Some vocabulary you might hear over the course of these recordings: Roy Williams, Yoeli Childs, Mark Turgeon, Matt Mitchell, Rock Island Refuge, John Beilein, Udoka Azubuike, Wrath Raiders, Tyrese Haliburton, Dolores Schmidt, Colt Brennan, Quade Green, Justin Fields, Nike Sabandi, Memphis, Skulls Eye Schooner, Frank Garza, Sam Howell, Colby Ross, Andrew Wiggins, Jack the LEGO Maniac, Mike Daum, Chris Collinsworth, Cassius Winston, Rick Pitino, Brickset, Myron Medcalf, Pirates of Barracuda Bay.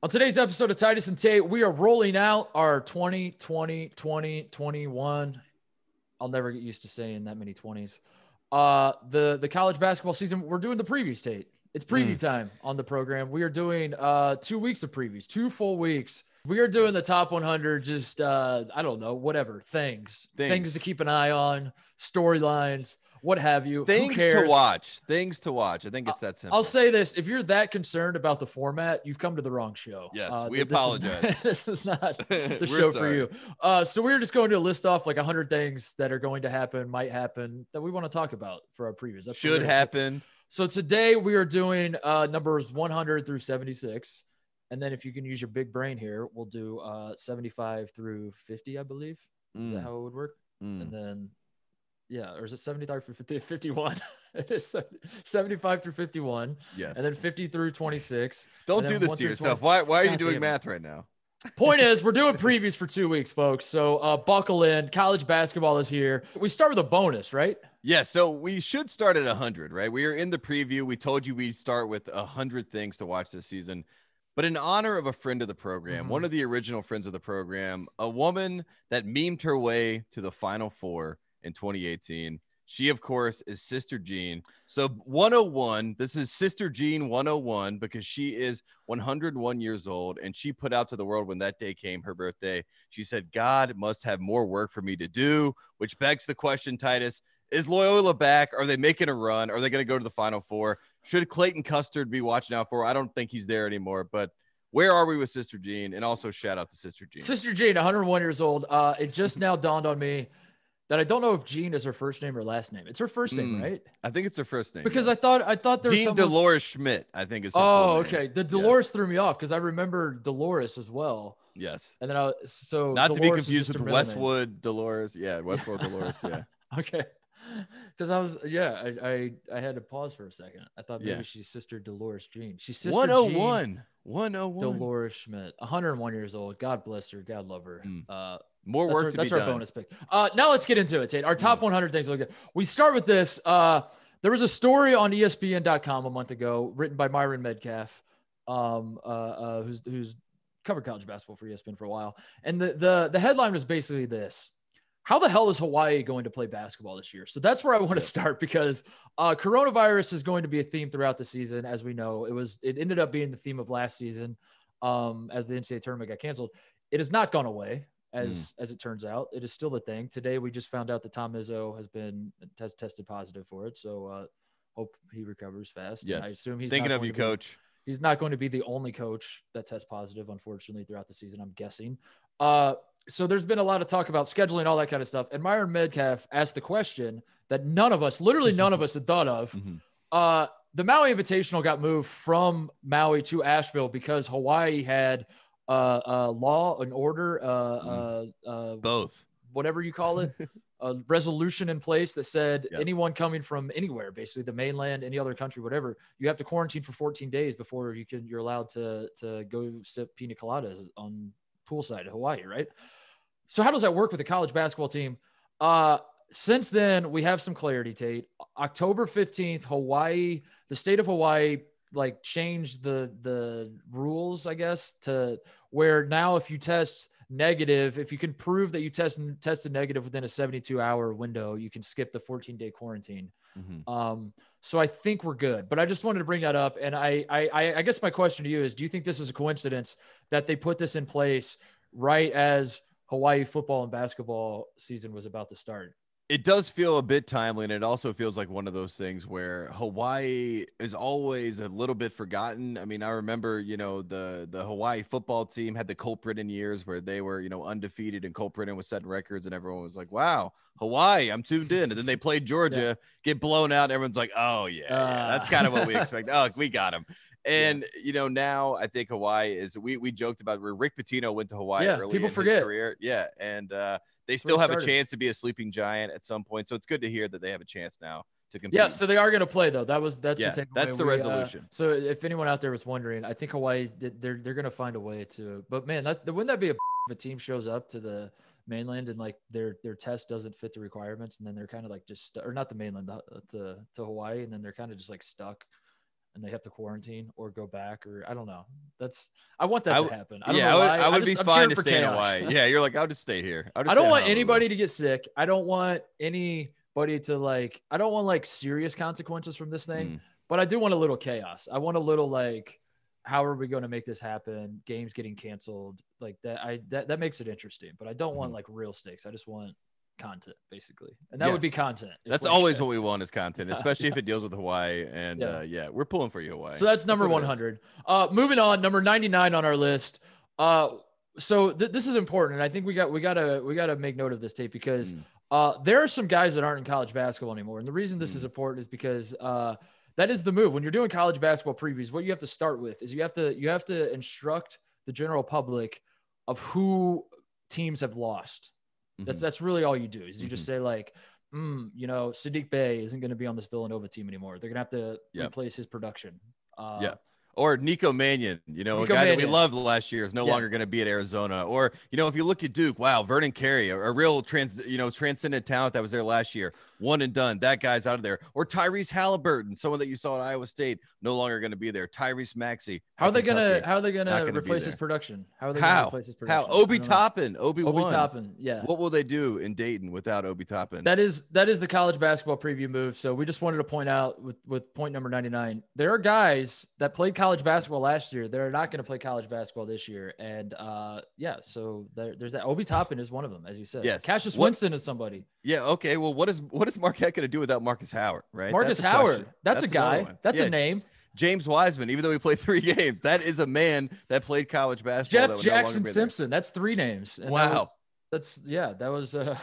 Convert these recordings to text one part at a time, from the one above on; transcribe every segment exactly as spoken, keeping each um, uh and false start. On today's episode of Titus and Tate, we are rolling out our twenty, twenty, twenty, twenty-one. I'll never get used to saying that many twenties. Uh, the, the college basketball season, we're doing the preview, Tate. It's preview mm. time on the program. We are doing uh, two weeks of previews, two full weeks. We are doing the top one hundred, just, uh, I don't know, whatever, things. Things, things to keep an eye on, storylines, what have you. Things to watch. Things to watch. I think it's that simple. I'll say this. If you're that concerned about the format, you've come to the wrong show. Yes, uh, we apologize. This is not the show for you. Uh, so we're just going to list off like one hundred things that are going to happen, might happen, that we want to talk about for our previews. That's Should happen. So today we are doing uh, numbers one hundred through seventy-six. And then if you can use your big brain here, we'll do uh, seventy-five through fifty, I believe. Is mm. that how it would work? Mm. And then... yeah, or is it seventy-five through fifty, fifty-one? It is seventy-five through fifty-one. Yes. And then fifty through twenty-six. Don't do this to yourself. Why, why are you doing math right now? Point is, we're doing previews for two weeks, folks. So uh, buckle in. College basketball is here. We start with a bonus, right? Yeah, so we should start at one hundred, right? We are in the preview. We told you we'd start with one hundred things to watch this season. But in honor of a friend of the program, mm-hmm. one of the original friends of the program, a woman that memed her way to the Final Four in twenty eighteen. She, of course, is Sister Jean. So one oh one, this is Sister Jean one oh one, because she is one hundred one years old, and she put out to the world when that day came, her birthday, she said, God must have more work for me to do, which begs the question, Titus, is Loyola back? Are they making a run? Are they going to go to the Final Four? Should Clayton Custard be watching out for? I don't think he's there anymore, but where are we with Sister Jean? And also shout out to Sister Jean. Sister Jean, one hundred one years old. Uh, it just now dawned on me that I don't know if Jean is her first name or last name. It's her first name, mm, right? I think it's her first name. Because yes. I thought I thought there was Jean someone... Dolores Schmidt, I think is her Oh, okay. Name. The Dolores yes. threw me off because I remember Dolores as well. Yes. And then I so not Dolores to be confused with Westwood name. Dolores. Yeah, Westwood Dolores. Yeah. Okay. Because I was yeah, I, I I had to pause for a second. I thought maybe yeah. she's Sister Dolores Jean. She's Sister one oh one. Jean one oh one. Dolores Schmidt, one hundred one years old. God bless her. God love her. Mm. Uh, More work our, to be done. That's our bonus pick. Uh, now let's get into it, Tate. Our top one hundred things. Look at. We start with this. Uh, there was a story on E S P N dot com a month ago written by Myron Medcalf, um, uh, uh, who's, who's covered college basketball for E S P N for a while. And the, the, the headline was basically this. How the hell is Hawaii going to play basketball this year? So that's where I want to start because uh, coronavirus is going to be a theme throughout the season. As we know, it was, it ended up being the theme of last season um, as the N C double A tournament got canceled. It has not gone away. As mm. as it turns out, it is still a thing. Today, we just found out that Tom Izzo has been t- tested positive for it. So uh, hope he recovers fast. Yes, and I assume he's thinking of you, be, Coach. He's not going to be the only coach that tests positive, unfortunately, throughout the season. I'm guessing. Uh, so there's been a lot of talk about scheduling, all that kind of stuff. And Myron Medcalf asked the question that none of us, literally none of us, had thought of. Mm-hmm. Uh, the Maui Invitational got moved from Maui to Asheville because Hawaii had. Uh, uh, law and order, uh, uh, uh, both, whatever you call it, a resolution in place that said yep. anyone coming from anywhere, basically the mainland, any other country, whatever, you have to quarantine for fourteen days before you can, you're allowed to, to go sip pina coladas on poolside in Hawaii. Right. So how does that work with the college basketball team? Uh, since then we have some clarity, Tate. October fifteenth, Hawaii, the state of Hawaii, like changed the, the rules, I guess, to where now if you test negative, if you can prove that you test tested negative within a seventy-two hour window, you can skip the fourteen day quarantine. Mm-hmm. Um, so I think we're good, but I just wanted to bring that up. And I, I, I guess my question to you is, do you think this is a coincidence that they put this in place right as Hawaii football and basketball season was about to start? It does feel a bit timely, and it also feels like one of those things where Hawaii is always a little bit forgotten. I mean, I remember, you know, the the Hawaii football team had the Colt Brennan years where they were, you know, undefeated, and Colt Brennan was setting records, and everyone was like, wow, Hawaii, I'm tuned in. And then they played Georgia, yeah. get blown out, and everyone's like, oh, yeah, uh. yeah, that's kind of what we expect. Oh, we got him. And, yeah. you know, now I think Hawaii is – we we joked about where Rick Pitino went to Hawaii yeah, early people in forget. his career. Yeah, and uh, they That's still have started. a chance to be a sleeping giant at some point. So it's good to hear that they have a chance now to compete. Yeah, so they are going to play, though. That was That's yeah, the takeaway. That's the we, resolution. Uh, so if anyone out there was wondering, I think Hawaii, they're, they're going to find a way to – but, man, that, wouldn't that be a b- if a team shows up to the – mainland and like their their test doesn't fit the requirements, and then they're kind of like just stu- or not the mainland the, the to Hawaii, and then they're kind of just like stuck and they have to quarantine or go back, or I don't know. That's I want that I w- to happen. I don't yeah, know I would, why. I would I just, be I'm fine to stay chaos. in Hawaii. Yeah, you're like, I'll just stay here. Just I don't want anybody to get sick. I don't want anybody to like. I don't want like serious consequences from this thing, mm. but I do want a little chaos. I want a little like, how are we going to make this happen? Games getting canceled, like that. I that that makes it interesting, but I don't mm-hmm. want like real stakes. I just want content, basically, and that yes. would be content. That's always should. what we want is content, especially yeah. if it deals with Hawaii. And yeah. uh yeah, we're pulling for you, Hawaii. So that's number that's one hundred. Uh, moving on, number ninety-nine on our list. Uh, so th- this is important, and I think we got we gotta we gotta make note of this, tape because mm. uh, there are some guys that aren't in college basketball anymore, and the reason this mm. is important is because uh, that is the move when you're doing college basketball previews. What you have to start with is you have to you have to instruct the general public of who teams have lost. That's that's really all you do is you mm-hmm. just say like, mm, you know, Saddiq Bey isn't going to be on this Villanova team anymore. They're going to have to yep. replace his production. Uh, yeah. Or Nico Mannion, you know, Nico a guy Mannion. that we loved last year is no yeah. longer going to be at Arizona. Or, you know, if you look at Duke, wow, Vernon Carey, a, a real trans, you know, transcendent talent that was there last year. One and done. That guy's out of there. Or Tyrese Haliburton, someone that you saw at Iowa State, no longer going to be there. Tyrese Maxey. How are they going to how are they going to replace his production? How are they going to replace his production? How? Obi Toppin, Obi Obi Toppin, yeah. What will they do in Dayton without Obi Toppin? That is that is the college basketball preview move. So we just wanted to point out with with point number ninety-nine, there are guys that played college college basketball last year. They're not going to play college basketball this year. And uh, yeah, so there, there's that. Obi Toppin is one of them, as you said. Yes. Cassius what, Winston is somebody. Yeah. Okay. Well, what is, what is Marquette going to do without Marcus Howard, right? Marcus that's Howard. That's, that's a guy. That's yeah. a name. James Wiseman, even though he played three games, that is a man that played college basketball. Jeff that Jackson no Simpson. That's three names. And wow. That was, that's yeah. That was uh,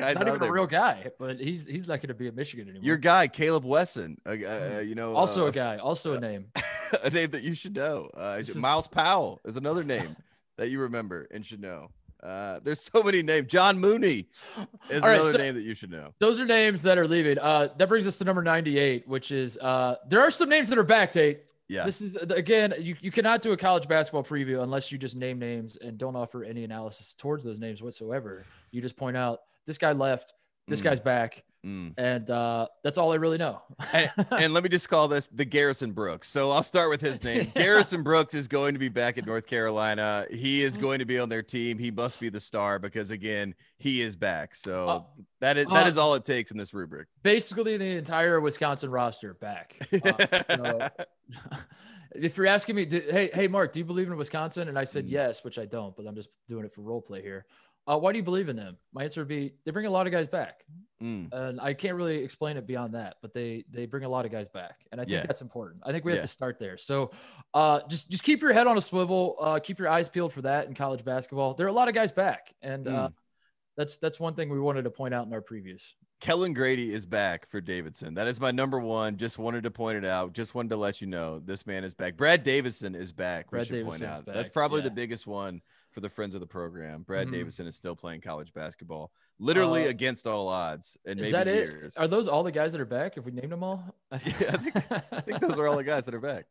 not even a real guy, but he's he's not going to be at Michigan anymore. Your guy, Caleb Wesson, uh, uh, you know, also uh, a guy, also a name, a name that you should know. Uh, is... Miles Powell is another name that you remember and should know. Uh, there's so many names. John Mooney is right, another so name that you should know. Those are names that are leaving. Uh, that brings us to number ninety-eight, which is uh, there are some names that are back, Tate. Yeah. This is again, you, you cannot do a college basketball preview unless you just name names and don't offer any analysis towards those names whatsoever. You just point out this guy left, this mm. guy's back. Mm. And uh, that's all I really know. and, and let me just call this the Garrison Brooks. So I'll start with his name. yeah. Garrison Brooks is going to be back at North Carolina. He is going to be on their team. He must be the star because again, he is back. So uh, that is, that uh, is all it takes in this rubric. Basically the entire Wisconsin roster back. Uh, so, if you're asking me, do, Hey, Hey Mark, do you believe in Wisconsin? And I said, mm. yes, which I don't, but I'm just doing it for role play here. Uh, why do you believe in them? My answer would be they bring a lot of guys back. Mm. And I can't really explain it beyond that, but they they bring a lot of guys back. And I think yeah. that's important. I think we have yeah. to start there. So uh, just, just keep your head on a swivel. Uh, keep your eyes peeled for that in college basketball. There are a lot of guys back. And mm. uh, that's that's one thing we wanted to point out in our previews. Kellen Grady is back for Davidson. That is my number one. Just wanted to point it out. Just wanted to let you know this man is back. Brad Davison is back. Brad Davison is back. That's probably yeah. the biggest one. For the friends of the program, Brad mm-hmm. Davison is still playing college basketball, literally uh, against all odds. And maybe is that years. It? Are those all the guys that are back? If we named them all, I think, yeah, I think, I think those are all the guys that are back.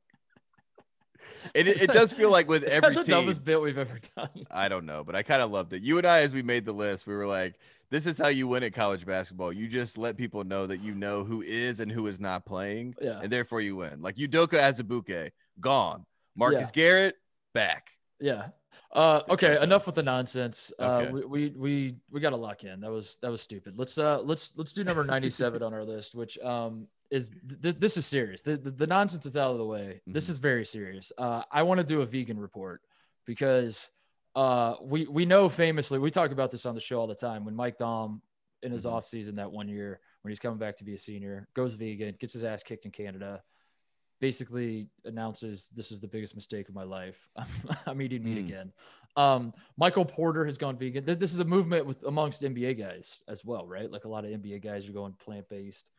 And it, it does feel like with every team, the dumbest bit we've ever done. I don't know, but I kind of loved it. You and I, as we made the list, we were like, this is how you win at college basketball. You just let people know that you know who is and who is not playing, yeah. and therefore you win. Like Udoka Azubuike, gone. Marcus yeah. Garrett, back. Yeah. Uh, okay, enough with the nonsense. Okay. Uh, we, we, we, we got to lock in. That was, that was stupid. Let's, uh, let's, let's do number ninety-seven on our list, which, um, is th- this is serious. The, the, the nonsense is out of the way. Mm-hmm. This is very serious. Uh, I want to do a vegan report because, uh, we, we know famously, we talk about this on the show all the time when Mike Daum in his mm-hmm. off season, that one year when he's coming back to be a senior, goes vegan, gets his ass kicked in Canada, basically announces this is the biggest mistake of my life. I'm eating meat mm. again. Um, Michael Porter has gone vegan. This is a movement with amongst N B A guys as well, right? Like a lot of N B A guys are going plant-based.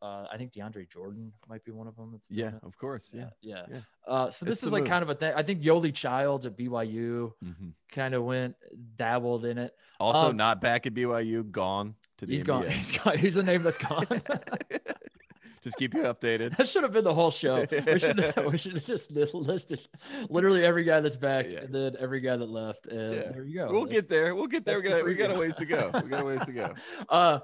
Uh, I think DeAndre Jordan might be one of them. That's yeah, that. Of course. Yeah. Yeah. yeah. yeah. Uh, so this it's is like move. kind of a thing. I think Yoeli Childs at B Y U mm-hmm. kind of went dabbled in it. Also um, not back at B Y U, gone to the he's N B A. Gone. He's gone. He's a name that's gone. Just keep you updated. That should have been the whole show. We should have, we should have just listed literally every guy that's back yeah. and then every guy that left. And yeah. there you go. We'll that's, get there. We'll get there. We got, the we got a ways to go. We got a ways to go. Uh,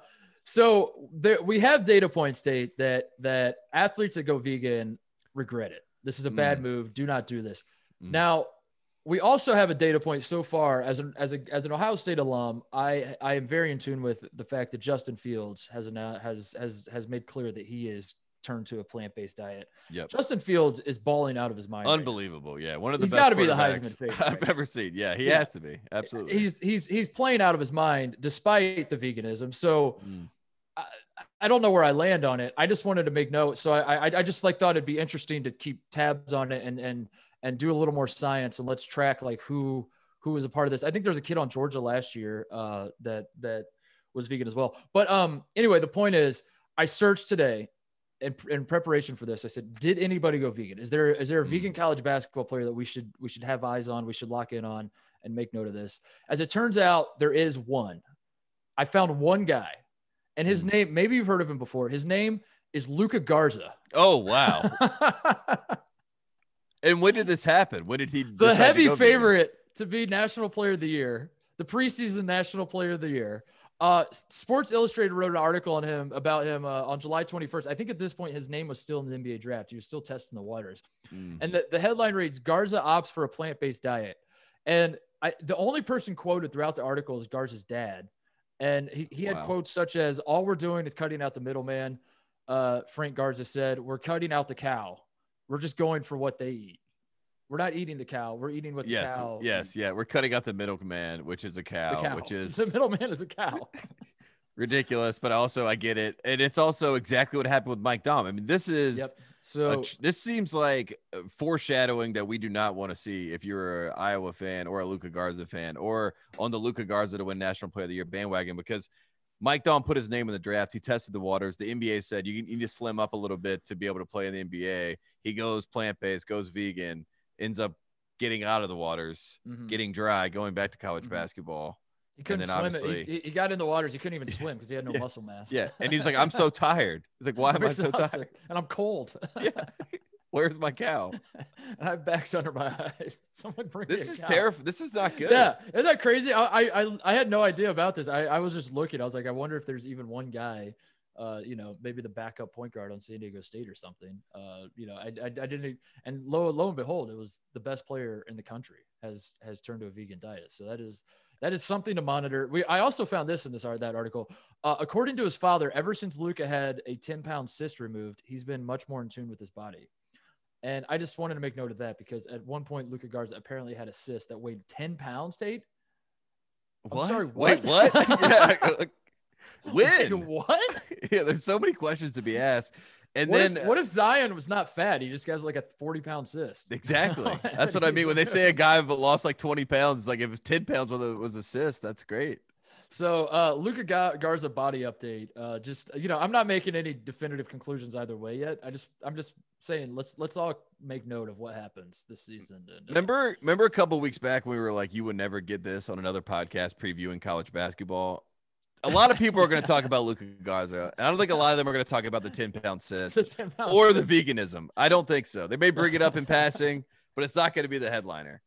so there, we have data points, Tate, that that athletes that go vegan regret it. This is a bad mm. move. Do not do this. Mm. Now, we also have a data point so far as an, as a, as an Ohio State alum. I, I am very in tune with the fact that Justin Fields has an, uh, has, has, has made clear that he is turned to a plant-based diet. Yep. Justin Fields is balling out of his mind. Unbelievable. Right, yeah. One of the he's best gotta be the Heisman favorite I've ever seen. Yeah. He yeah. has to be. Absolutely. He's, he's, he's playing out of his mind despite the veganism. So mm. I, I don't know where I land on it. I just wanted to make note. So I, I, I just like thought it'd be interesting to keep tabs on it and, and, and do a little more science, and let's track like who, who was a part of this. I think there was a kid on Georgia last year uh, that, that was vegan as well. But um, anyway, the point is I searched today in, in preparation for this. I said, did anybody go vegan? Is there, is there a mm. vegan college basketball player that we should, we should have eyes on? We should lock in on and make note of this. As it turns out, there is one. I found one guy, and his mm. name, maybe you've heard of him before. His name is Luka Garza. Oh, wow. And when did this happen? When did he? The heavy to favorite to be National Player of the Year, the preseason National Player of the Year. Uh, Sports Illustrated wrote an article on him about him uh, on July twenty-first. I think at this point, his name was still in the N B A draft. He was still testing the waters. Mm. And the, the headline reads, Garza opts for a plant-based diet. And I, the only person quoted throughout the article is Garza's dad. And he, he had wow. quotes such as, all we're doing is cutting out the middleman. Uh, Frank Garza said, we're cutting out the cow. We're just going for what they eat. We're not eating the cow. We're eating what the yes, cow. Yes. Yeah. We're cutting out the middleman, which is a cow, cow. which is the middleman is a cow. Ridiculous. But also I get it. And it's also exactly what happened with Mike Daum. I mean, this is, yep. so a, this seems like foreshadowing that we do not want to see if you're an Iowa fan or a Luka Garza fan or on the Luka Garza to win National Player of the Year bandwagon, because Mike Daum put his name in the draft. He tested the waters. The N B A said, you need to slim up a little bit to be able to play in the N B A. He goes plant-based, goes vegan, ends up getting out of the waters, mm-hmm. getting dry, going back to college mm-hmm. basketball. He couldn't swim. He, he got in the waters. He couldn't even swim because he had no yeah, muscle mass. Yeah, and he's like, I'm so tired. He's like, why I'm am I so tired? And I'm cold. yeah. Where's my cow? And I have backs under my eyes. Someone bring this me a is terrifying. This is not good. Yeah, isn't that crazy? I I I had no idea about this. I, I was just looking. I was like, I wonder if there's even one guy, uh, you know, maybe the backup point guard on San Diego State or something. Uh, you know, I I, I didn't. And lo lo and behold, it was the best player in the country has has turned to a vegan diet. So that is that is something to monitor. We I also found this in this art that article. Uh, according to his father, ever since Luka had a ten pound cyst removed, he's been much more in tune with his body. And I just wanted to make note of that because at one point, Luka Garza apparently had a cyst that weighed ten pounds, Tate. What? I'm sorry, what? Wait, what? yeah. When? Like, what? yeah, there's so many questions to be asked. And what then if, what if Zion was not fat? He just has like a forty pound cyst. Exactly. That's what I mean. When they say a guy but lost like twenty pounds, like if it was ten pounds, whether it was a cyst, that's great. So uh, Luka Garza body update. Uh, just, you know, I'm not making any definitive conclusions either way yet. I just, I'm just saying, let's, let's all make note of what happens this season. And, uh, remember, remember a couple of weeks back, we were like, you would never get this on another podcast previewing college basketball. A lot of people are going to talk about Luka Garza, and I don't think a lot of them are going to talk about the ten pound cyst or the veganism. I don't think so. They may bring it up in passing, but it's not going to be the headliner.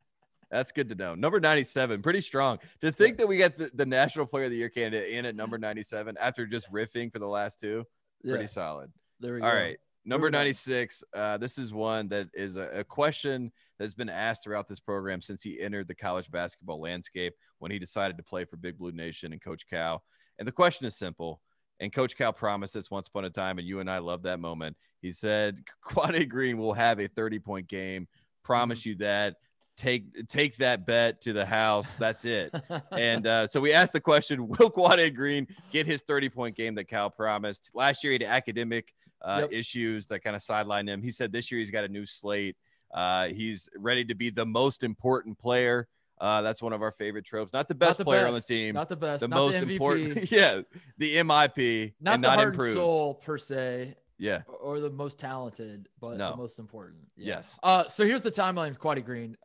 That's good to know. Number ninety-seven, pretty strong. To think that we got the, the National Player of the Year candidate in at number ninety-seven after just riffing for the last two, pretty yeah. solid. There we All go. All right, number ninety-six. Uh, this is one that is a, a question that's been asked throughout this program since he entered the college basketball landscape when he decided to play for Big Blue Nation and Coach Cal. And the question is simple. And Coach Cal promised this once upon a time, and you and I love that moment. He said, Quade Green will have a thirty point game. Promise mm-hmm. you that. Take take that bet to the house. That's it. and uh, so we asked the question, will Quade Green get his thirty point game that Cal promised? Last year he had academic uh, yep. issues that kind of sidelined him. He said this year he's got a new slate. Uh, he's ready to be the most important player. Uh, that's one of our favorite tropes. Not the best not the player best. on the team. Not the best. The not most the M V P. Important. yeah, the M I P. Not and the not heart improved. and soul per se. Yeah. Or the most talented, but no. the most important. Yeah. Yes. Uh, so here's the timeline of Quade Green.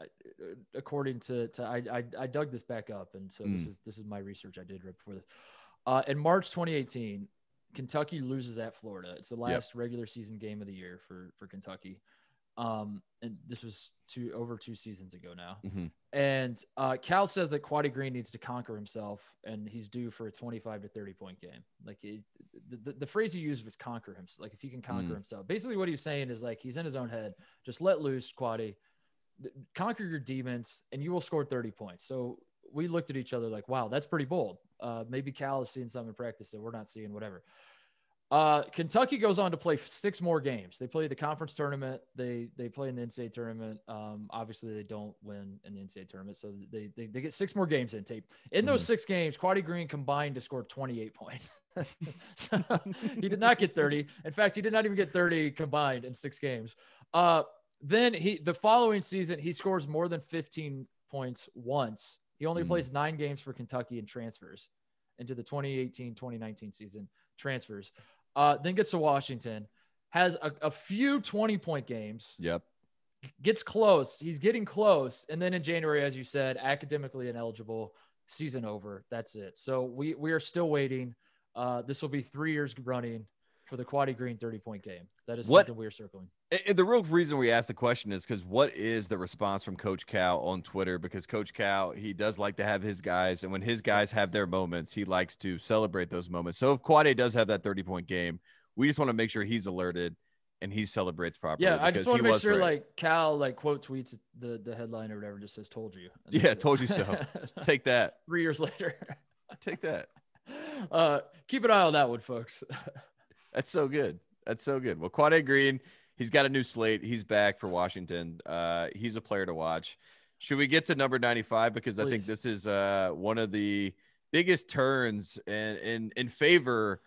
According to, to I, I, I dug this back up. And so mm. this is, this is my research I did right before this. Uh, in March twenty eighteen, Kentucky loses at Florida. It's the last yep. regular season game of the year for, for Kentucky. Um, and this was two over two seasons ago now. Mm-hmm. And uh, Cal says that Quade Green needs to conquer himself, and he's due for a twenty-five to thirty point game. Like it, the, the phrase he used was conquer himself. Like if he can conquer mm. himself, basically what he was saying is like, he's in his own head, just let loose, Quade, conquer your demons and you will score thirty points. So we looked at each other like, wow, that's pretty bold. Uh, maybe Cal is seeing something in practice that we're not seeing, whatever. Uh, Kentucky goes on to play six more games. They play the conference tournament. They, they play in the N C double A tournament. Um, obviously they don't win in the N C double A tournament. So they, they, they get six more games in tape in those mm-hmm. six games. Quade Green combined to score twenty-eight points. So he did not get thirty. In fact, he did not even get thirty combined in six games. Uh, then he, the following season, he scores more than fifteen points once. He only mm-hmm. plays nine games for Kentucky and transfers into the twenty eighteen twenty nineteen season, transfers. Uh, then gets to Washington, has a, a few twenty-point games. Yep. Gets close. He's getting close. And then in January, as you said, academically ineligible, season over. That's it. So we we are still waiting. Uh, this will be three years running for the Quade Green thirty-point game. That is what, something we're circling. And the real reason we asked the question is because what is the response from Coach Cal on Twitter? Because Coach Cal, he does like to have his guys. And when his guys have their moments, he likes to celebrate those moments. So if Quade does have that thirty-point game, we just want to make sure he's alerted and he celebrates properly. Yeah, I just want to make sure, right. like, Cal, like, quote tweets the, the headline or whatever, just says, told you. Yeah, told you so. Take that. Three years later. Take that. Uh, keep an eye on that one, folks. That's so good. That's so good. Well, Quade Green, he's got a new slate. He's back for Washington. Uh, he's a player to watch. Should we get to number ninety-five? Because Please. I think this is uh, one of the biggest turns in, in, in favor,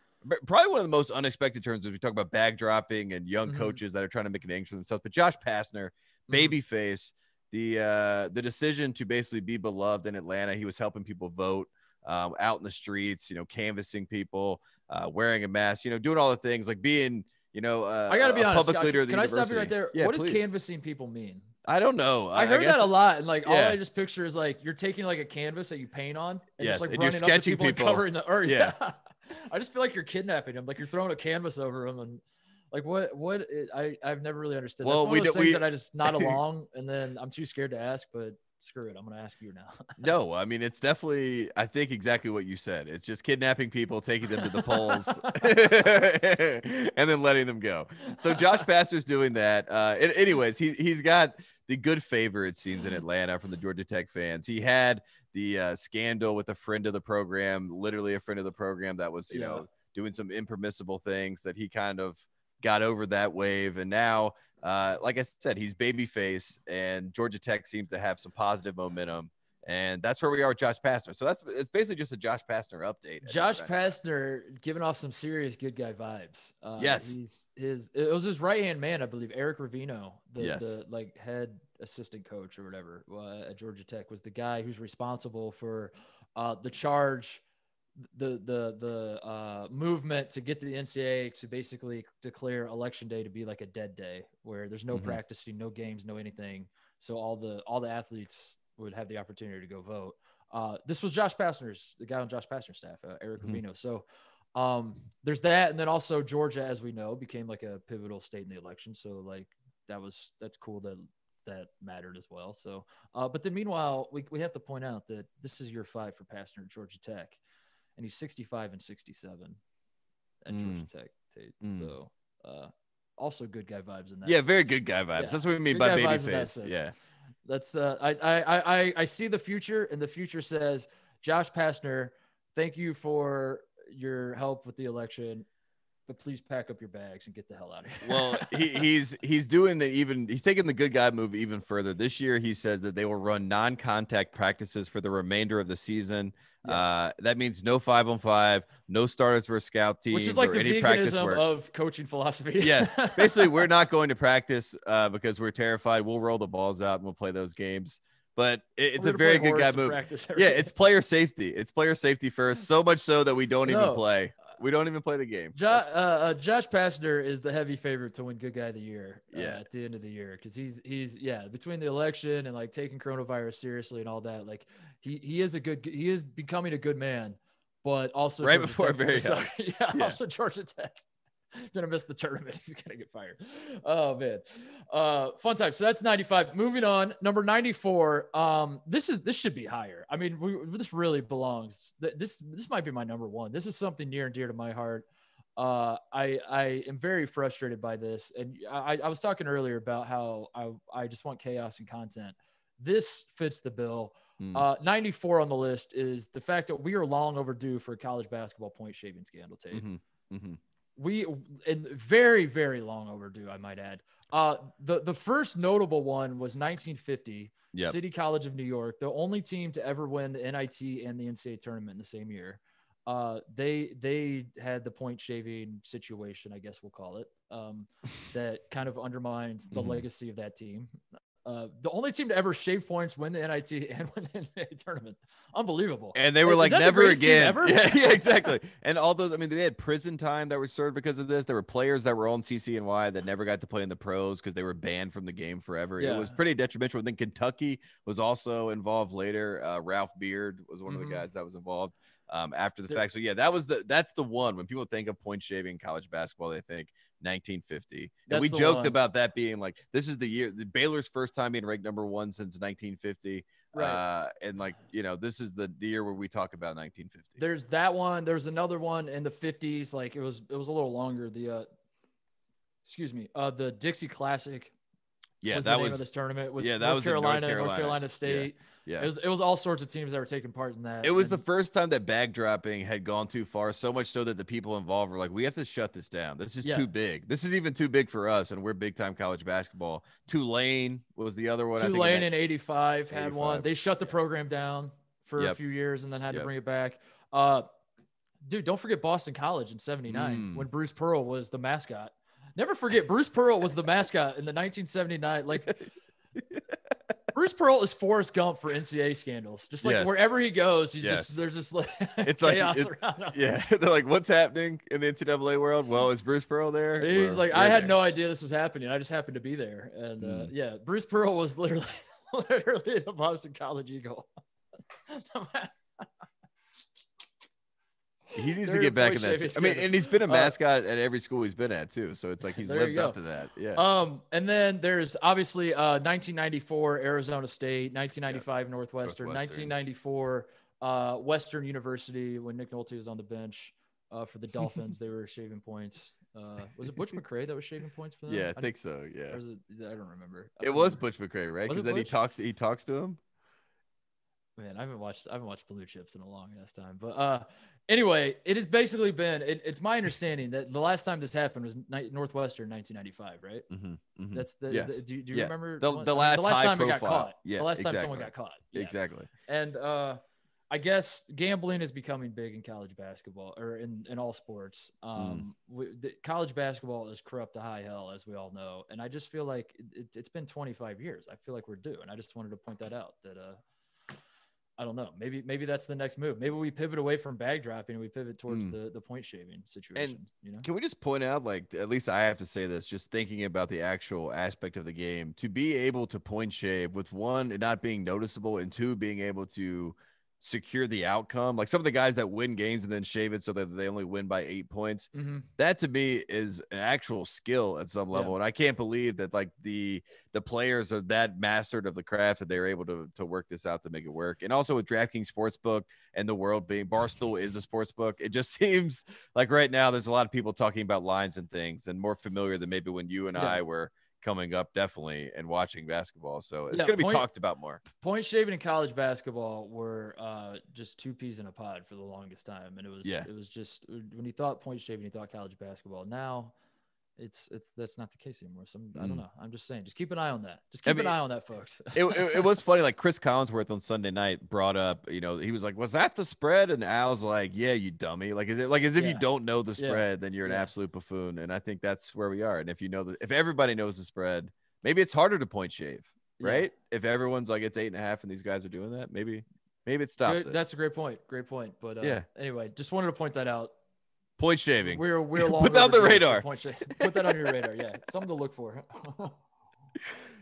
probably one of the most unexpected turns as we talk about bag dropping and young mm-hmm. coaches that are trying to make an name for themselves. But Josh Pastner, mm-hmm. babyface, the, uh, the decision to basically be beloved in Atlanta. He was helping people vote. Um, out in the streets, you know, canvassing people, uh, wearing a mask, you know, doing all the things like being, you know, uh, I gotta be a honest, public Scott, leader. Can, of the can I stop you right there? Yeah, what please. Does canvassing people mean? I don't know. I, I heard I guess, that a lot. And like, yeah. all I just picture is like, you're taking like a canvas that you paint on and yes, just like and running you're sketching up to people, people. And covering the earth. Yeah. I just feel like you're kidnapping them. Like you're throwing a canvas over them and like, what, what is, I, I've never really understood. Well, That's one we of those do, things we, that I just nod along and then I'm too scared to ask, but screw it. I'm going to ask you now. No, I mean, it's definitely, I think exactly what you said. It's just kidnapping people, taking them to the polls and then letting them go. So Josh Pastner's doing that. Uh, it, anyways, he, he's got the good favor, it seems, in Atlanta from the Georgia Tech fans. He had the uh, scandal with a friend of the program, literally a friend of the program that was, you yeah. know, doing some impermissible things that he kind of got over that wave. And now, uh, like I said, he's babyface and Georgia Tech seems to have some positive momentum. And that's where we are with Josh Pastner. So that's, it's basically just a Josh Pastner update. Josh Pastner giving off some serious good guy vibes. Uh, yes. He's his, it was his right-hand man, I believe, Eric Ravino, the, yes. the like head assistant coach or whatever uh, at Georgia Tech was the guy who's responsible for uh, the charge the the the uh movement to get the N C double A to basically declare election day to be like a dead day where there's no mm-hmm. practice, no games, no anything, so all the all the athletes would have the opportunity to go vote. Uh this was Josh Pastner's the guy on Josh Pastner's staff, uh, Eric mm-hmm. Rubino. So um there's that, and then also Georgia, as we know, became like a pivotal state in the election, so like that was that's cool that that mattered as well. So uh but then meanwhile we, we have to point out that this is year five for Pastner at Georgia Tech. And he's sixty-five and sixty-seven at Georgia mm. Tech. Mm. So, uh, also good guy vibes in that. Yeah, sense. Very good guy vibes. Yeah. That's what we mean good by babyface. That yeah, that's uh, I, I I I see the future, and the future says Josh Pastner, thank you for your help with the election, but please pack up your bags and get the hell out of here. Well, he, he's he's doing the even he's taking the good guy move even further. This year he says that they will run non-contact practices for the remainder of the season. Yeah. Uh, that means no five on five, no starters for a scout team, which is like the veganism of coaching philosophy. Yes, basically we're not going to practice uh, because we're terrified. We'll roll the balls out and we'll play those games. But it, it's a very good guy move. Yeah, it's player safety. It's player safety first. So much so that we don't no. even play. We don't even play the game. Jo- uh, uh, Josh Pastner is the heavy favorite to win Good Guy of the Year uh, yeah. at the end of the year because he's he's yeah between the election and like taking coronavirus seriously and all that, like he he is a good he is becoming a good man, but also right Georgia before Tech, very yeah, yeah also Georgia Tech gonna miss the tournament. He's gonna get fired. Oh man. Uh, fun time. So that's ninety-five. Moving on, number ninety-four. Um, this is this should be higher. I mean, we, this really belongs. This this might be my number one. This is something near and dear to my heart. Uh, I I am very frustrated by this, and I, I was talking earlier about how I I just want chaos and content. This fits the bill. Uh, ninety-four on the list is the fact that we are long overdue for a college basketball point shaving scandal tape. Mm-hmm. Mm-hmm. We and very, very long overdue, I might add. Uh, the, the first notable one was nineteen fifty, yep. City College of New York, the only team to ever win the N I T and the N C A A tournament in the same year. Uh, they they had the point shaving situation, I guess we'll call it, um, that kind of undermined the mm-hmm. legacy of that team. Uh, the only team to ever shave points, win the N I T, and win the N C A A tournament. Unbelievable. And they were like, never again. Yeah, yeah, exactly. And all those, I mean, they had prison time that was served because of this. There were players that were on C C N Y that never got to play in the pros because they were banned from the game forever. Yeah. It was pretty detrimental. And then Kentucky was also involved later. Uh, Ralph Beard was one mm-hmm. of the guys that was involved um, after the They're, fact. So, yeah, that was the that's the one. When people think of point shaving in college basketball, they think nineteen fifty. And we joked one. about that being like, this is the year the Baylor's first time being ranked number one since nineteen fifty. Right. Uh, and like, you know, this is the, the year where we talk about nineteen fifty. There's that one. There's another one in the fifties. Like it was, it was a little longer. The, uh, excuse me, uh, the Dixie Classic. Yeah, was that the name was of this tournament with yeah, that North, was Carolina, North Carolina, North Carolina State. Yeah, yeah, it was it was all sorts of teams that were taking part in that. It was and, the first time that bag dropping had gone too far, so much so that the people involved were like, "We have to shut this down. This is yeah. too big. This is even too big for us, and we're big time college basketball." Tulane was the other one. Tulane I think in eighty-five had eighty-five. One. They shut the program down for yep. a few years and then had yep. to bring it back. Uh, dude, don't forget Boston College in seventy-nine mm. when Bruce Pearl was the mascot. Never forget, Bruce Pearl was the mascot in the nineteen seventy-nine. Like, Bruce Pearl is Forrest Gump for N C A A scandals. Just like yes. wherever he goes, he's yes. just there's just like it's chaos like, it's, around him. Yeah, they're like, what's happening in the N C A A world? Well, is Bruce Pearl there? He's or, like, I had there. no idea this was happening. I just happened to be there. And mm. uh, yeah, Bruce Pearl was literally, literally the Boston College Eagle. He needs They're to get back in that. I mean, and he's been a mascot uh, at every school he's been at too. So it's like he's lived up to that. Yeah. Um, and then there's obviously uh, nineteen ninety-four Arizona State, nineteen ninety-five yeah. Northwestern, Northwestern, nineteen ninety-four uh, Western University when Nick Nolte was on the bench uh, for the Dolphins. They were shaving points. Uh, was it Butch McRae that was shaving points for them? Yeah, I, I think so. Yeah. Was it, I don't remember. I don't it was remember. Butch McRae, right? Because then Butch? he talks. He talks to him. Man, I haven't watched. I haven't watched Blue Chips in a long ass time, but. Uh, Anyway, it has basically been, it, it's my understanding that the last time this happened was ni- Northwestern nineteen ninety-five, right? Mm-hmm, mm-hmm. That's the, yes. the do, do you yeah. remember? The, the, the last, the last high time profile. It got caught. Yeah, the last exactly. time someone got caught. Yeah. Exactly. And uh, I guess gambling is becoming big in college basketball or in, in all sports. Um, mm. we, the, college basketball is corrupt to high hell, as we all know. And I just feel like it, it's been twenty-five years. I feel like we're due. And I just wanted to point that out that, uh, I don't know. Maybe maybe that's the next move. Maybe we pivot away from bag dropping and we pivot towards mm. the, the point shaving situation. And you know? Can we just point out, like, at least I have to say this, just thinking about the actual aspect of the game, to be able to point shave with one, it not being noticeable, and two, being able to secure the outcome. Like some of the guys that win games and then shave it so that they only win by eight points. Mm-hmm. That to me is an actual skill at some level. Yeah. And I can't believe that like the, the players are that mastered of the craft that they're able to, to work this out to make it work. And also with DraftKings Sportsbook and the world being Barstool is a sportsbook. It just seems like right now there's a lot of people talking about lines and things and more familiar than maybe when you and yeah. I were coming up definitely and watching basketball. So it's yeah, going to be point, talked about more. Point shaving and college basketball were uh, just two peas in a pod for the longest time. And it was, yeah. it was just when you thought point shaving, you thought college basketball. Now it's, it's, that's not the case anymore. So I'm, mm. I don't know. I'm just saying, just keep an eye on that. Just keep I mean, an eye on that, folks. it, it, it was funny. Like Chris Collinsworth on Sunday night brought up, you know, he was like, was that the spread? And Al's like, yeah, you dummy. Like, is it like, as if yeah. you don't know the spread, yeah. then you're an yeah. absolute buffoon. And I think that's where we are. And if you know that, if everybody knows the spread, maybe it's harder to point shave, right? Yeah. If everyone's like, it's eight and a half and these guys are doing that, maybe, maybe it stops. It. That's a great point. Great point. But uh, yeah. anyway, just wanted to point that out. Point shaving. We're we're long. Put that on the radar. Put that on your radar. Yeah, something to look for.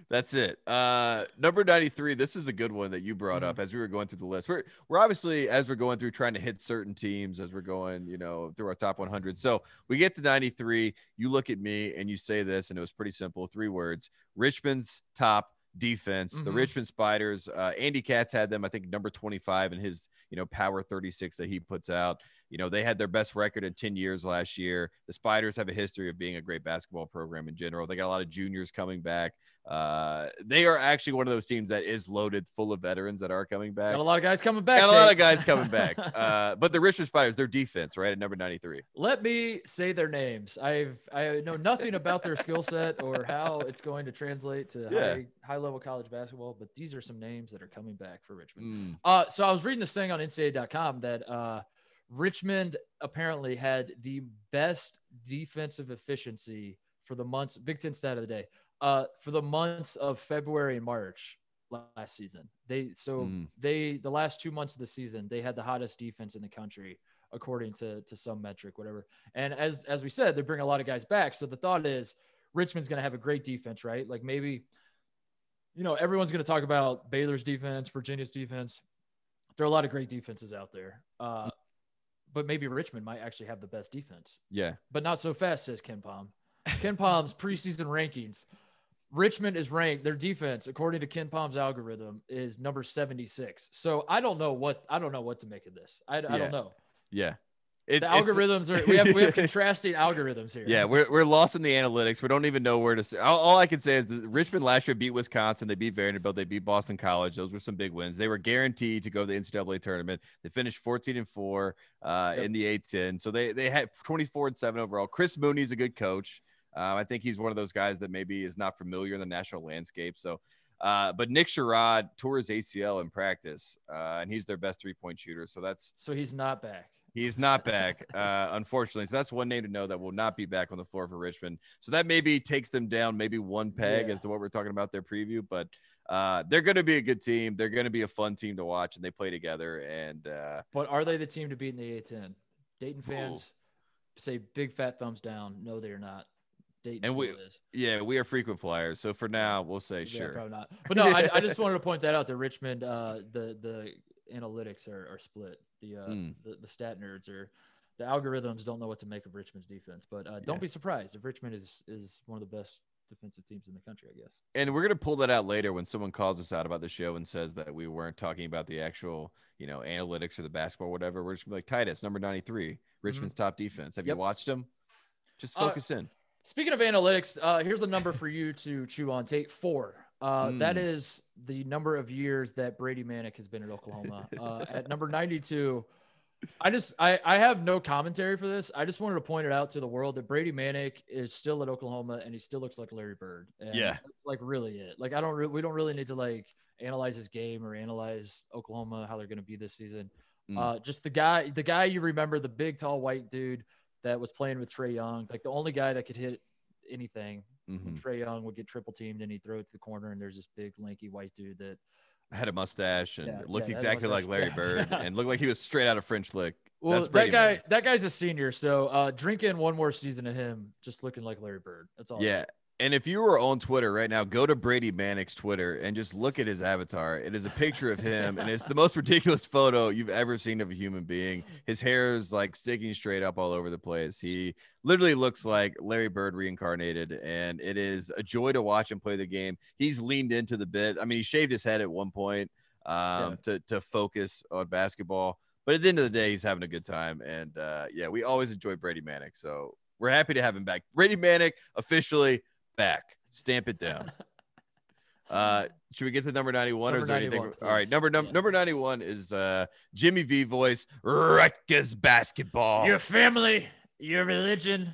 That's it. Uh, number ninety-three. This is a good one that you brought mm-hmm. up as we were going through the list. We're we're obviously, as we're going through, trying to hit certain teams as we're going, you know, through our top one hundred. So we get to ninety-three. You look at me and you say this, and it was pretty simple. Three words: Richmond's top defense. Mm-hmm. The Richmond Spiders. Uh, Andy Katz had them, I think, number twenty-five in his, you know, Power thirty-six that he puts out. You know, they had their best record in ten years last year. The Spiders have a history of being a great basketball program in general. They got a lot of juniors coming back. Uh, they are actually one of those teams that is loaded full of veterans that are coming back. Got a lot of guys coming back. Got a lot of guys coming back. Uh, but the Richmond Spiders, their defense, right, at number ninety-three. Let me say their names. I've I know nothing about their skill set or how it's going to translate to yeah. high, high level college basketball, but these are some names that are coming back for Richmond. Mm. Uh, so I was reading this thing on N C double A dot com that uh, Richmond apparently had the best defensive efficiency for the months, Big Ten stat of the day, uh, for the months of February and March last season. They, so mm. they, the last two months of the season, they had the hottest defense in the country, according to, to some metric, whatever. And as, as we said, they bring a lot of guys back. So the thought is Richmond's going to have a great defense, right? Like maybe, you know, everyone's going to talk about Baylor's defense, Virginia's defense. There are a lot of great defenses out there. Uh, But maybe Richmond might actually have the best defense. Yeah. But not so fast, says Ken Pom. Ken Pom's preseason rankings. Richmond is ranked, their defense, according to Ken Pom's algorithm, is number seventy-six. So I don't know what I don't know what to make of this. I, I yeah. don't know. Yeah. It, the algorithms are we have we have contrasting algorithms here. Yeah, we're we're lost in the analytics. We don't even know where to say. All, all I can say is the Richmond last year beat Wisconsin, they beat Vanderbilt, they beat Boston College. Those were some big wins. They were guaranteed to go to the N C double A tournament. They finished fourteen and four uh, yep. in the A ten. So they they had twenty-four and seven overall. Chris Mooney's a good coach. Um, I think he's one of those guys that maybe is not familiar in the national landscape. So. Uh, but Nick Sherrod tore his A C L in practice, uh, and he's their best three-point shooter. So that's so he's not back. He's not back, uh, unfortunately. So that's one name to know that will not be back on the floor for Richmond. So that maybe takes them down maybe one peg yeah. as to what we're talking about their preview. But uh, they're going to be a good team. They're going to be a fun team to watch, and they play together. And uh, but are they the team to beat in the A ten? Dayton fans ooh. Say big fat thumbs down. No, they are not. Dayton and we, is. Yeah, we are frequent flyers. So for now, we'll say yeah, sure. Probably not. But no, I, I just wanted to point that out. That Richmond, uh, the the analytics are, are split. The, uh, mm. the the stat nerds are, the algorithms don't know what to make of Richmond's defense. But uh, don't yeah. be surprised if Richmond is is one of the best defensive teams in the country, I guess. And we're gonna pull that out later when someone calls us out about the show and says that we weren't talking about the actual, you know, analytics or the basketball, or whatever. We're just gonna be like Titus, number ninety-three, Richmond's mm-hmm. top defense. Have yep. you watched them? Just focus uh, in. Speaking of analytics, uh, here's the number for you to chew on. Take four. Uh, mm. That is the number of years that Brady Manek has been at Oklahoma. Uh, at number ninety-two, I just I, I have no commentary for this. I just wanted to point it out to the world that Brady Manek is still at Oklahoma and he still looks like Larry Bird. And yeah, that's like really it. Like I don't re- we don't really need to like analyze his game or analyze Oklahoma how they're going to be this season. Mm. Uh, just the guy, the guy you remember, the big tall white dude that was playing with Trae Young, like the only guy that could hit anything. Mm-hmm. Trae Young would get triple teamed and he'd throw it to the corner. And there's this big lanky white dude that had a mustache and yeah, looked yeah, exactly like Larry Bird yeah. and looked like he was straight out of French Lick. Well, that guy, man. that guy's a senior. So uh, drink in one more season of him just looking like Larry Bird. That's all. Yeah. And if you were on Twitter right now, go to Brady Manek's Twitter and just look at his avatar. It is a picture of him, and it's the most ridiculous photo you've ever seen of a human being. His hair is like sticking straight up all over the place. He literally looks like Larry Bird reincarnated, and it is a joy to watch him play the game. He's leaned into the bit. I mean, he shaved his head at one point um, yeah. to, to focus on basketball. But at the end of the day, he's having a good time. And, uh, yeah, we always enjoy Brady Manek. So we're happy to have him back. Brady Manek officially – back, stamp it down. Uh, should we get to number ninety-one? Number or is there anything? Please. All right, number num- yeah. number ninety-one is uh, Jimmy V voice Rutgers basketball. Your family, your religion,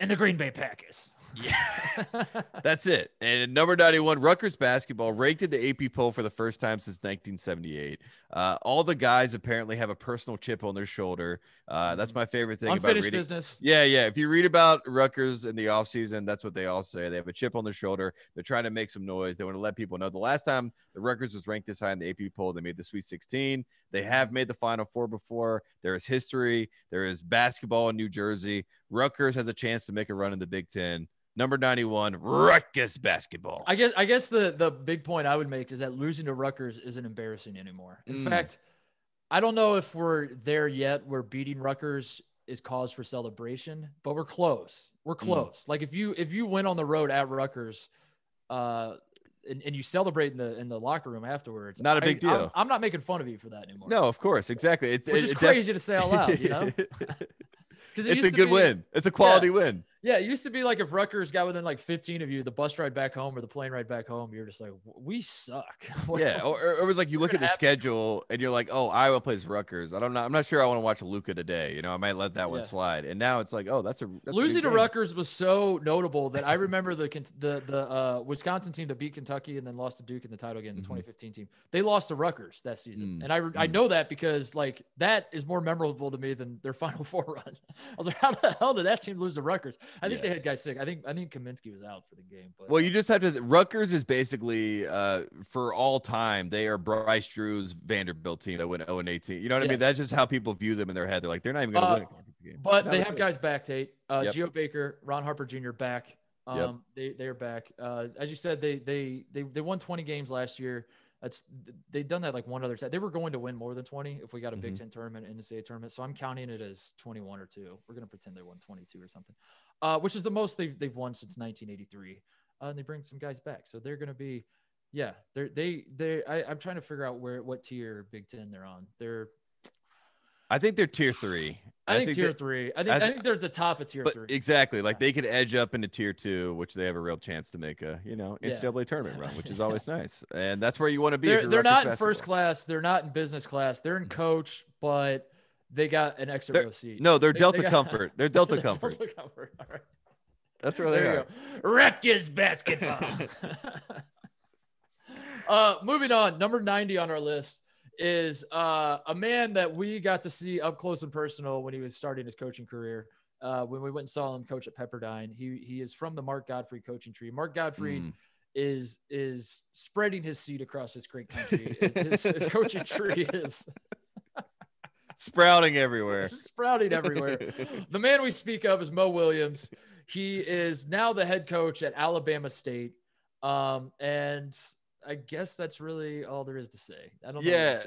and the Green Bay Packers. Yeah, that's it. And at number ninety-one, Rutgers basketball ranked in the A P poll for the first time since nineteen seventy-eight. Uh, all the guys apparently have a personal chip on their shoulder. Uh, that's my favorite thing Unfinished about reading. Business. Yeah, yeah. If you read about Rutgers in the offseason, that's what they all say. They have a chip on their shoulder. They're trying to make some noise. They want to let people know. The last time the Rutgers was ranked this high in the A P poll, they made the Sweet sixteen. They have made the Final Four before. There is history. There is basketball in New Jersey. Rutgers has a chance to make a run in the Big Ten. Number ninety-one, Rutgers basketball. I guess I guess the, the big point I would make is that losing to Rutgers isn't embarrassing anymore. In mm. fact, I don't know if we're there yet where beating Rutgers is cause for celebration, but we're close. We're close. Mm. Like if you if you went on the road at Rutgers uh, and, and you celebrate in the in the locker room afterwards, not a big I, deal. I'm, I'm not making fun of you for that anymore. No, of course. Exactly. It's, Which it, is it crazy to say out loud, you know? It's a good be, win. It's a quality yeah, win. Yeah, it used to be like if Rutgers got within like fifteen of you, the bus ride back home or the plane ride back home, you're just like, we suck. yeah, or, or it was like you look at the happen. schedule and you're like, oh, Iowa plays Rutgers. I don't know. I'm not sure I want to watch Luka today. You know, I might let that yeah. one slide. And now it's like, oh, that's a that's losing a to game. Rutgers was so notable that I remember the the the uh, Wisconsin team that beat Kentucky and then lost to Duke in the title game. The mm-hmm. twenty fifteen team, they lost to Rutgers that season, mm-hmm. and I mm-hmm. I know that because like that is more memorable to me than their Final Four run. I was like, how the hell did that team lose to Rutgers? I think yeah. they had guys sick. I think I think Kaminsky was out for the game. But well, you just have to. Rutgers is basically uh, for all time. They are Bryce Drew's Vanderbilt team that went oh and eighteen. You know what yeah. I mean? That's just how people view them in their head. They're like they're not even going to uh, win a conference game. But they really. have guys back. Tate, uh, yep. Geo Baker, Ron Harper Junior back. Um, yep. They they are back. Uh, as you said, they they they they won twenty games last year. That's they've done that like one other time. They were going to win more than twenty if we got a Big mm-hmm. Ten tournament, N C A A tournament. So I'm counting it as twenty-one or two. We're gonna pretend they won twenty-two or something, uh, which is the most they've they've won since nineteen eighty-three. Uh, and they bring some guys back, so they're gonna be, yeah. They're they they. I, I'm trying to figure out where what tier Big Ten they're on. They're I think they're tier three. I, I think, think tier three. I think I, th- I think they're at the top of tier but three. Exactly. Like yeah. they could edge up into tier two, which they have a real chance to make a, you know, N C A A yeah. tournament run, which is always nice. And that's where you want to be. They're, they're not in basketball. First class. They're not in business class. They're in coach, but they got an extra row seat. No, they're they, Delta they got, Comfort. They're Delta they're Comfort. Delta Comfort. All right. That's where they there are. You go. Rutgers basketball. uh, moving on. Number ninety on our list is uh, a man that we got to see up close and personal when he was starting his coaching career. Uh, when we went and saw him coach at Pepperdine, he he is from the Mark Gottfried coaching tree. Mark Gottfried mm. is is spreading his seed across this great country. his, his coaching tree is sprouting everywhere. Sprouting everywhere. The man we speak of is Mo Williams. He is now the head coach at Alabama State, um, and I guess that's really all there is to say. I don't know. Yeah,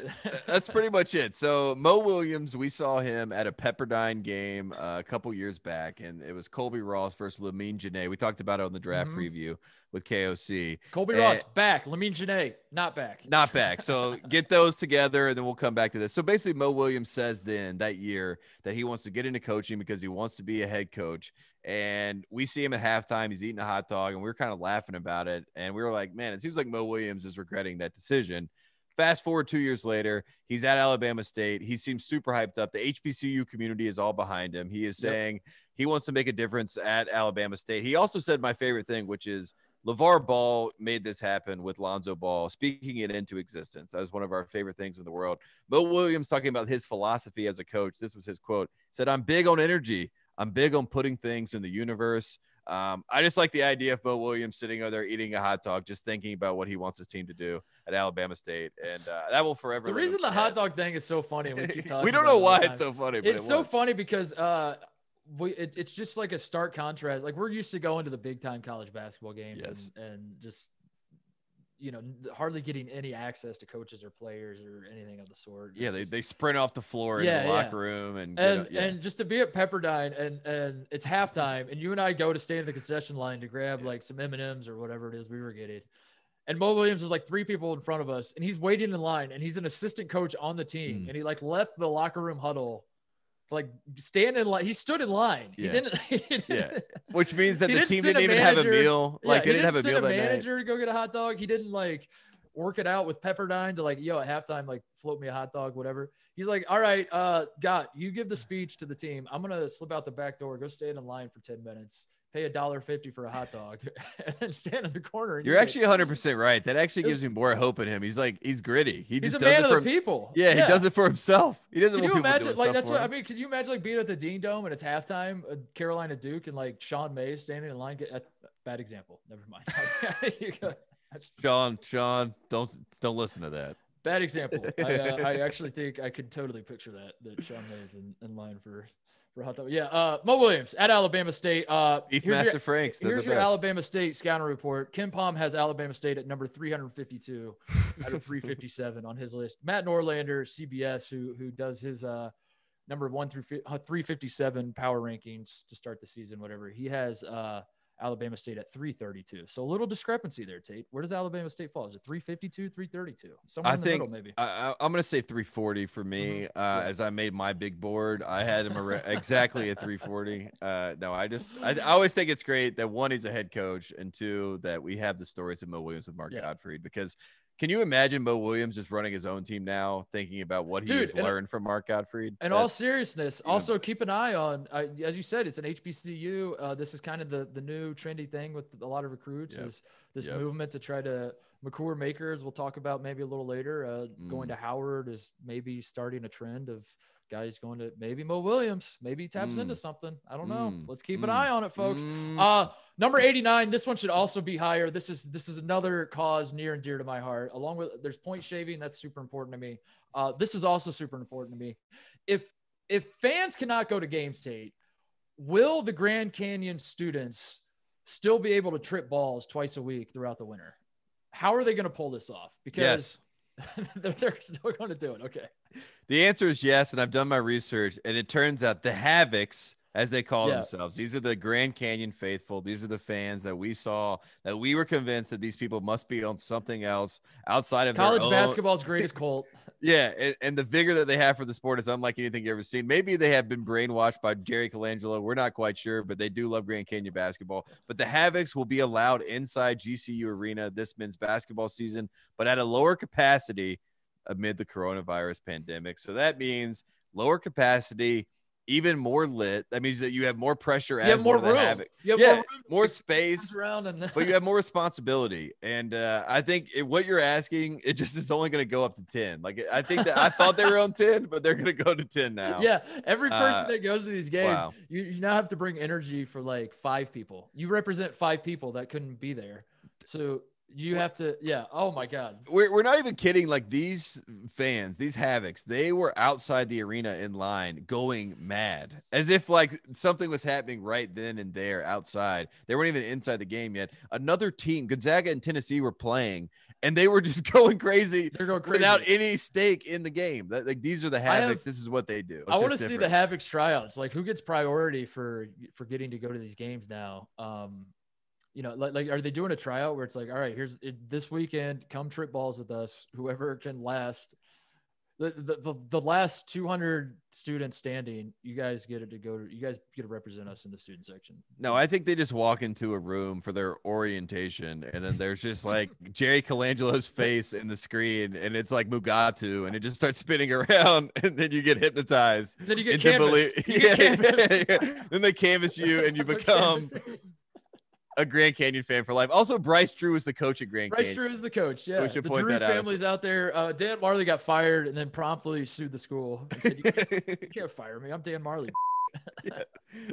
that's pretty much it. So Mo Williams, we saw him at a Pepperdine game uh, a couple years back, and it was Colby Ross versus Lamine Janae. We talked about it on the draft mm-hmm. preview with K O C. Colby and Ross back, Lamine Janae not back. Not back. So get those together, and then we'll come back to this. So basically, Mo Williams says then that year that he wants to get into coaching because he wants to be a head coach. And we see him at halftime. He's eating a hot dog, and we were kind of laughing about it. And we were like, man, it seems like Mo Williams is regretting that decision. Fast forward two years later, he's at Alabama State. He seems super hyped up. The H B C U community is all behind him. He is saying yep. he wants to make a difference at Alabama State. He also said my favorite thing, which is LeVar Ball made this happen with Lonzo Ball, speaking it into existence. That was one of our favorite things in the world. Mo Williams talking about his philosophy as a coach. This was his quote. He said, "I'm big on energy. I'm big on putting things in the universe." Um, I just like the idea of Mo Williams sitting over there eating a hot dog, just thinking about what he wants his team to do at Alabama State. And uh, that will forever. The reason the hot dog thing is so funny. And we keep talking we don't know why it's so funny. But it's it so funny because uh, we, it, it's just like a stark contrast. Like we're used to going to the big time college basketball games yes. and, and just, you know, hardly getting any access to coaches or players or anything of the sort. It's yeah, they, just, they sprint off the floor yeah, in the yeah. locker room. And and, you know, yeah. and just to be at Pepperdine and and it's halftime, and you and I go to stand at the concession line to grab yeah. like some M and M's or whatever it is we were getting. And Mo Williams is like three people in front of us, and he's waiting in line, and he's an assistant coach on the team. Mm. And he like left the locker room huddle to like stand in line. He stood in line. Yeah. He didn't. He didn't yeah. Which means that the team didn't even have a meal. Like yeah, they didn't, didn't have a meal. He didn't send a manager to go get a hot dog. He didn't like work it out with Pepperdine to like, yo, at halftime, like float me a hot dog, whatever. He's like, all right, uh, God, you give the speech to the team. I'm going to slip out the back door, go stand in line for ten minutes, pay a dollar fifty for a hot dog, and then stand in the corner. And You're you actually one hundred percent right. That actually gives me more hope in him. He's like, he's gritty. He he's just a man does of it for the people. Yeah, yeah, he does it for himself. He doesn't. Can want you people imagine? Like that's what him. I mean. Can you imagine like being at the Dean Dome and it's halftime, uh, Carolina Duke, and like Sean Mays standing in line? Get uh, bad example. Never mind. you go. Sean, Sean, don't don't listen to that. Bad example. I, uh, I actually think I could totally picture that that Sean Mays in, in line for forgot that. Yeah, uh, Mo Williams at Alabama State. Uh, Beefmaster Franks. Here's your Alabama State scouting report. Ken Pom has Alabama State at number three hundred fifty-two out of three fifty-seven on his list. Matt Norlander, C B S, who who does his uh, number one through three fifty-seven power rankings to start the season, whatever. He has uh, Alabama State at three thirty-two. So a little discrepancy there, Tate. Where does Alabama State fall? Is it three fifty-two, three thirty-two? Somewhere I in the think, middle, maybe. I, I'm going to say three forty for me. Mm-hmm. uh, yeah. As I made my big board, I had him around, exactly at three forty. Uh, no, I just I, I always think it's great that, one, he's a head coach, and two, that we have the stories of Mo Williams with Mark yeah. Gottfried. Because can you imagine Mo Williams just running his own team now, thinking about what he Dude, has learned and, from Mark Gottfried? In all seriousness, you know, also keep an eye on, uh, as you said, it's an H B C U. Uh, this is kind of the, the new trendy thing with a lot of recruits yep. is this yep. movement to try to – McCour Makers, we'll talk about maybe a little later. Uh, mm. Going to Howard is maybe starting a trend of guys going to – maybe Mo Williams. Maybe he taps mm. into something. I don't know. Mm. Let's keep mm. an eye on it, folks. Mm. Uh Number eighty-nine, this one should also be higher. This is this is another cause near and dear to my heart. Along with, there's point shaving. That's super important to me. Uh, this is also super important to me. If if fans cannot go to games, Tate, will the Grand Canyon students still be able to trip balls twice a week throughout the winter? How are they going to pull this off? Because yes. they're, they're still going to do it. Okay. The answer is yes, and I've done my research, and it turns out the Havocs, as they call yeah. themselves. These are the Grand Canyon faithful. These are the fans that we saw, that we were convinced that these people must be on something else outside of college their own. Basketball's greatest cult. yeah. And, and the vigor that they have for the sport is unlike anything you've ever seen. Maybe they have been brainwashed by Jerry Colangelo. We're not quite sure, but they do love Grand Canyon basketball. But the Havocs will be allowed inside G C U Arena this men's basketball season, but at a lower capacity amid the coronavirus pandemic. So that means lower capacity, even more lit. That means that you have more pressure, as more room. Havoc. You have yeah, more room, more space, and but you have more responsibility. And uh, I think it, what you're asking, it just is only going to go up to ten. Like I think that I thought they were on ten, but they're going to go to ten now. Yeah, every person uh, that goes to these games, wow. you, you now have to bring energy for like five people. You represent five people that couldn't be there, so. You have to, yeah. Oh my God, we're we're not even kidding. Like these fans, these Havocs, they were outside the arena in line, going mad, as if like something was happening right then and there outside. They weren't even inside the game yet. Another team, Gonzaga and Tennessee, were playing, and they were just going crazy. They're going crazy without any stake in the game. That, like these are the Havocs. Have, this is what they do. It's I want to see the Havocs tryouts. Like who gets priority for for getting to go to these games now? Um, You know, like, like, are they doing a tryout where it's like, all right, here's it, this weekend, come trip balls with us, whoever can last. The, the, the, the last two hundred students standing, you guys get it to go to, you guys get to represent us in the student section. No, I think they just walk into a room for their orientation, and then there's just like Jerry Colangelo's face in the screen, and it's like Mugatu, and it just starts spinning around, and then you get hypnotized. Then you get canvassed. Believe- you get yeah, yeah, yeah. Then they canvas you, and you become a Grand Canyon fan for life. Also, Bryce Drew is the coach at Grand Bryce Canyon. Bryce Drew is the coach. Yeah. We should the point Drew that family's out, out there. Uh, Dan Majerle got fired and then promptly sued the school and said, you, can't, you can't fire me. I'm Dan Majerle. yeah.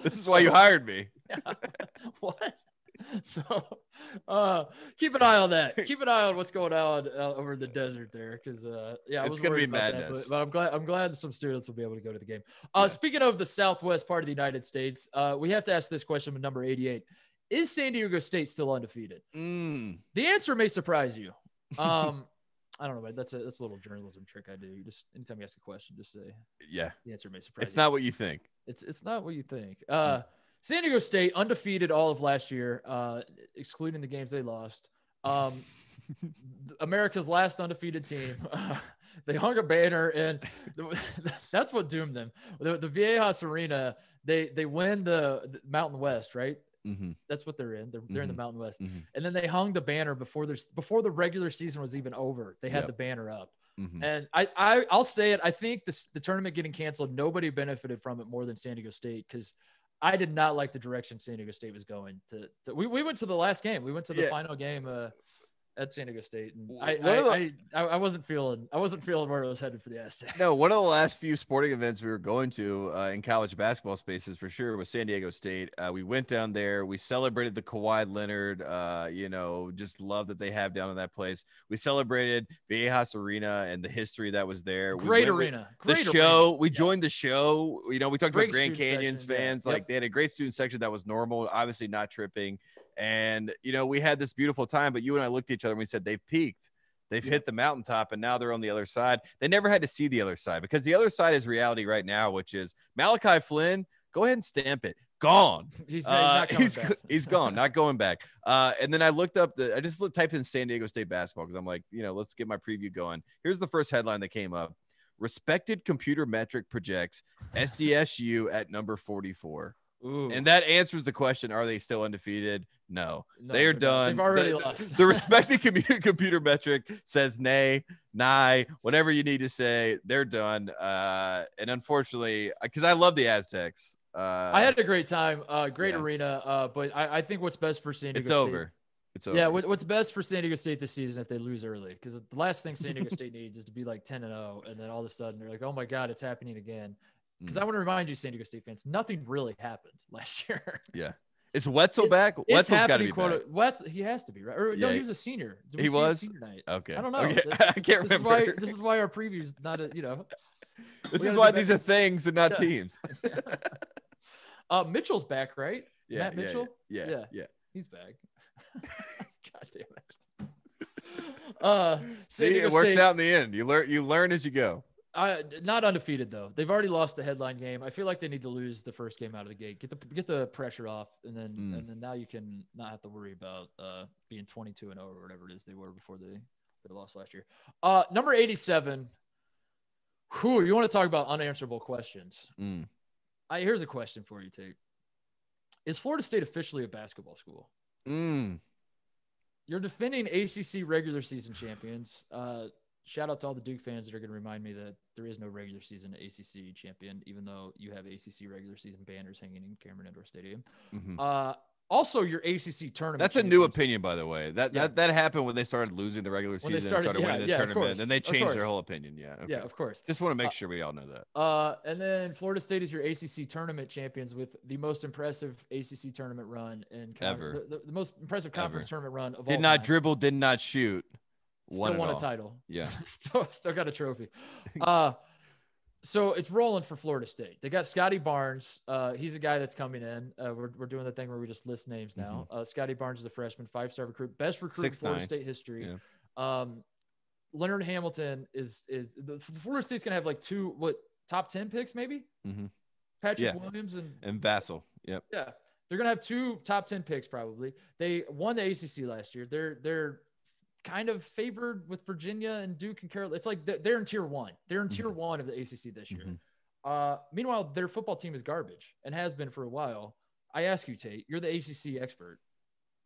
This is why you hired me. yeah. What? So uh, keep an eye on that. Keep an eye on what's going on uh, over in the desert there. Cause uh, yeah, I it's going to be madness, that, but, but I'm glad, I'm glad some students will be able to go to the game. Uh, yeah. Speaking of the Southwest part of the United States, uh, we have to ask this question with number eighty-eight. Is San Diego State still undefeated? Mm. The answer may surprise you. Um, I don't know, but that's a that's a little journalism trick I do. You just anytime you ask a question, just say, "Yeah." The answer may surprise. It's you. It's not what you think. It's it's not what you think. Uh, mm. San Diego State undefeated all of last year, uh, excluding the games they lost. Um, America's last undefeated team. Uh, they hung a banner, and that's what doomed them. The, the Viejas Arena. They they win the, the Mountain West, right? Mm-hmm. That's what they're in. They're, they're mm-hmm. in the Mountain West. Mm-hmm. And then they hung the banner before there's before the regular season was even over. They had yep. the banner up. Mm-hmm. And I, I, I'll say it. I think this, the tournament getting canceled, nobody benefited from it more than San Diego State, because I did not like the direction San Diego State was going to. to we, we went to the last game. We went to the yeah. final game. Uh, at San Diego State, and I, I, I, I wasn't feeling I wasn't feeling where I was headed for the Aztecs. No, one of the last few sporting events we were going to uh, in college basketball spaces for sure was San Diego State. Uh, we went down there, we celebrated the Kawhi Leonard, uh, you know, just love that they have down in that place. We celebrated Viejas Arena and the history that was there. Great we arena, great the arena. show. We yeah. joined the show. You know, we talked great about Grand Canyon's section, fans. Yeah. Like yep. they had a great student section that was normal, obviously not tripping. And, you know, we had this beautiful time, but you and I looked at each other and we said, they've peaked. They've yeah. hit the mountaintop, and now they're on the other side. They never had to see the other side, because the other side is reality right now, which is Malachi Flynn, go ahead and stamp it. Gone. He's, uh, he's not coming he's, back. He's gone, not going back. Uh, and then I looked up the – I just looked, typed in San Diego State basketball, because I'm like, you know, let's get my preview going. Here's the first headline that came up. Respected computer metric projects S D S U at number forty-four. Ooh. And that answers the question, are they still undefeated? No, no they are done. They've already the, lost. The, the respected computer, computer metric says nay, nigh, whatever you need to say, they're done. Uh, and unfortunately, because I love the Aztecs. Uh, I had a great time, uh, great yeah. arena, uh, but I, I think what's best for San Diego it's State. It's over. It's over. Yeah, what, what's best for San Diego State this season if they lose early? Because the last thing San Diego State needs is to be like ten and oh, and then all of a sudden they're like, oh, my God, it's happening again. Because I want to remind you, San Diego State fans, nothing really happened last year. Yeah. Is Wetzel it, back? Wetzel's got to be back. Wetzel, he has to be, right? Or, yeah. No, he was a senior. Did we he see was? Senior night? Okay. I don't know. Okay. This, I can't this remember. Is why, this is why our preview's not, a, you know. This is why these are things and not yeah. teams. uh, Mitchell's back, right? Yeah, Matt Mitchell? Yeah, yeah. yeah, yeah. yeah. He's back. God damn it. Uh, see, it works State, out in the end. You learn, You learn as you go. I, not undefeated though. They've already lost the headline game. I feel like they need to lose the first game out of the gate. Get the get the pressure off, and then mm. and then now you can not have to worry about uh, being twenty-two and oh or whatever it is they were before they, they lost last year. Uh, number eighty-seven. Who you want to talk about unanswerable questions? Mm. I here's a question for you, Tate. Is Florida State officially a basketball school? Mm. You're defending A C C regular season champions. Uh, Shout out to all the Duke fans that are going to remind me that there is no regular season A C C champion, even though you have A C C regular season banners hanging in Cameron Indoor Stadium. Mm-hmm. Uh, also, your A C C tournament. That's a new opinion, by the way. That yeah. that that happened when they started losing the regular season, started, started yeah, winning the yeah, tournament, and they changed their whole opinion. Yeah, okay. yeah, of course. Just want to make sure we all know that. Uh, and then Florida State is your A C C tournament champions with the most impressive A C C tournament run and ever. The, the, the most impressive conference ever. tournament run of all. Did not time. dribble, did not shoot. Still won all. a title. Yeah. still, still got a trophy. Uh, so it's rolling for Florida State. They got Scottie Barnes. Uh, he's a guy that's coming in. Uh, we're, we're doing the thing where we just list names now. Mm-hmm. Uh, Scottie Barnes is a freshman, five-star recruit, best recruit Six in Florida nine. State history. Yeah. Um, Leonard Hamilton is, is the Florida State's going to have like two, what, top ten picks maybe? Mm-hmm. Patrick yeah. Williams and, and Vassell. Yep. Yeah. They're going to have two top ten picks probably. They won the A C C last year. They're, they're, kind of favored with Virginia and Duke and Carolina. It's like they're in tier one. They're in tier mm-hmm. one of the A C C this year. Mm-hmm. Uh, meanwhile, their football team is garbage and has been for a while. I ask you, Tate, you're the A C C expert.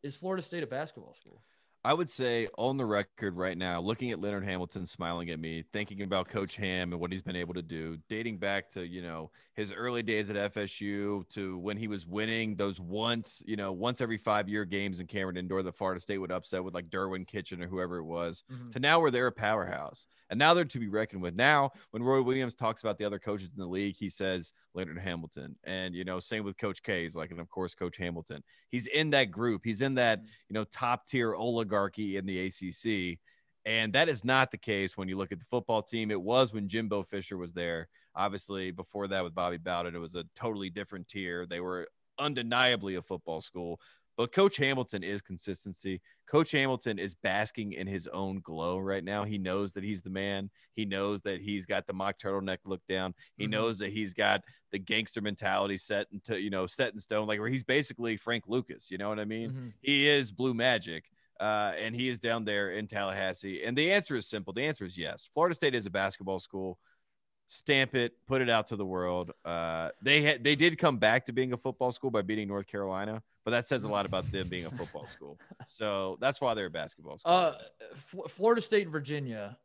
Is Florida State a basketball school? I would say on the record right now, looking at Leonard Hamilton smiling at me, thinking about Coach Ham and what he's been able to do, dating back to, you know, his early days at F S U to when he was winning those once, you know, once every five-year games in Cameron Indoor that Florida State would upset with like Derwin Kitchen or whoever it was, mm-hmm. to now where they're a powerhouse. And now they're to be reckoned with. Now, when Roy Williams talks about the other coaches in the league, he says Leonard Hamilton. And, you know, same with Coach K. He's like, and, of course, Coach Hamilton. He's in that group. He's in that, you know, top-tier Ola oligarchy in the A C C, and that is not the case when you look at the football team. It was when Jimbo Fisher was there. Obviously, before that with Bobby Bowden, it was a totally different tier. They were undeniably a football school, but Coach Hamilton is consistency. Coach Hamilton is basking in his own glow right now. He knows that he's the man. He knows that he's got the mock turtleneck look down. He mm-hmm. knows that he's got the gangster mentality set into, you know, set in stone, like where he's basically Frank Lucas. You know what I mean? Mm-hmm. He is Blue Magic. Uh, and he is down there in Tallahassee. And the answer is simple. The answer is yes. Florida State is a basketball school. Stamp it. Put it out to the world. Uh, they ha- they did come back to being a football school by beating North Carolina, but that says a lot about them being a football school. So that's why they're a basketball school. Uh, F- Florida State and Virginia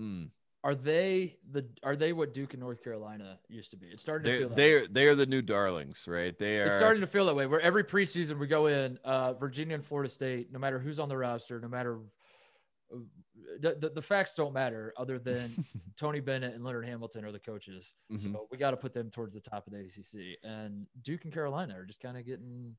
mm. Are they the are they what Duke and North Carolina used to be? It's starting to feel that they are they are the new darlings, right? They are. It's starting to feel that way. Where every preseason we go in, uh, Virginia and Florida State, no matter who's on the roster, no matter the the, the facts don't matter other than Tony Bennett and Leonard Hamilton are the coaches. Mm-hmm. So we got to put them towards the top of the A C C. And Duke and Carolina are just kind of getting,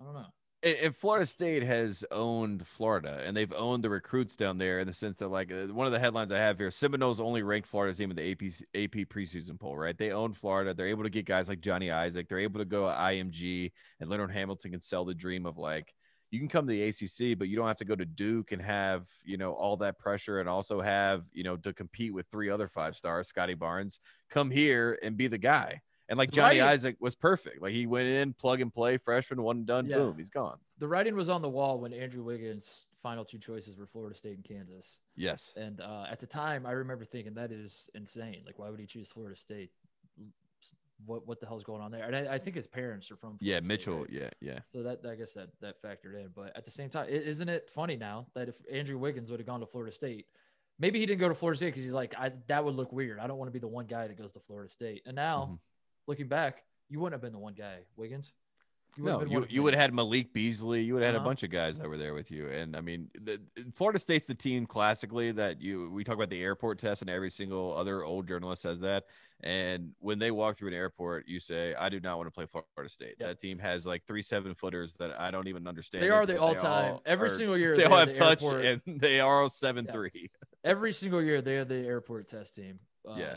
I don't know. And Florida State has owned Florida, and they've owned the recruits down there in the sense that, like, one of the headlines I have here, Seminoles only ranked Florida team in the A P, A P preseason poll, right? They own Florida. They're able to get guys like Johnny Isaac. They're able to go I M G, and Leonard Hamilton can sell the dream of, like, you can come to the A C C, but you don't have to go to Duke and have, you know, all that pressure and also have, you know, to compete with three other five stars, Scottie Barnes, come here and be the guy. And, like, Johnny Isaac was perfect. Like, he went in, plug and play, freshman, one and done, yeah. Boom, he's gone. The writing was on the wall when Andrew Wiggins' final two choices were Florida State and Kansas. Yes. And uh, at the time, I remember thinking, that is insane. Like, why would he choose Florida State? What what the hell's going on there? And I, I think his parents are from Florida Yeah, Mitchell, State, right? yeah, yeah. So that I guess that, that factored in. But at the same time, isn't it funny now that if Andrew Wiggins would have gone to Florida State, maybe he didn't go to Florida State because he's like, I, that would look weird. I don't want to be the one guy that goes to Florida State. And now mm-hmm. – looking back, you wouldn't have been the one guy, Wiggins. You no, you, you would have had Malik Beasley. You would have uh-huh. had a bunch of guys that were there with you. And, I mean, the, Florida State's the team classically that you – we talk about the airport test, and every single other old journalist says that. And when they walk through an airport, you say, I do not want to play Florida State. Yep. That team has, like, three seven-footers that I don't even understand. They are the all-time. All every are, single year they, they all have the touch, airport. And they are all seven three. Yeah. Every single year they are the airport test team. Um, yeah.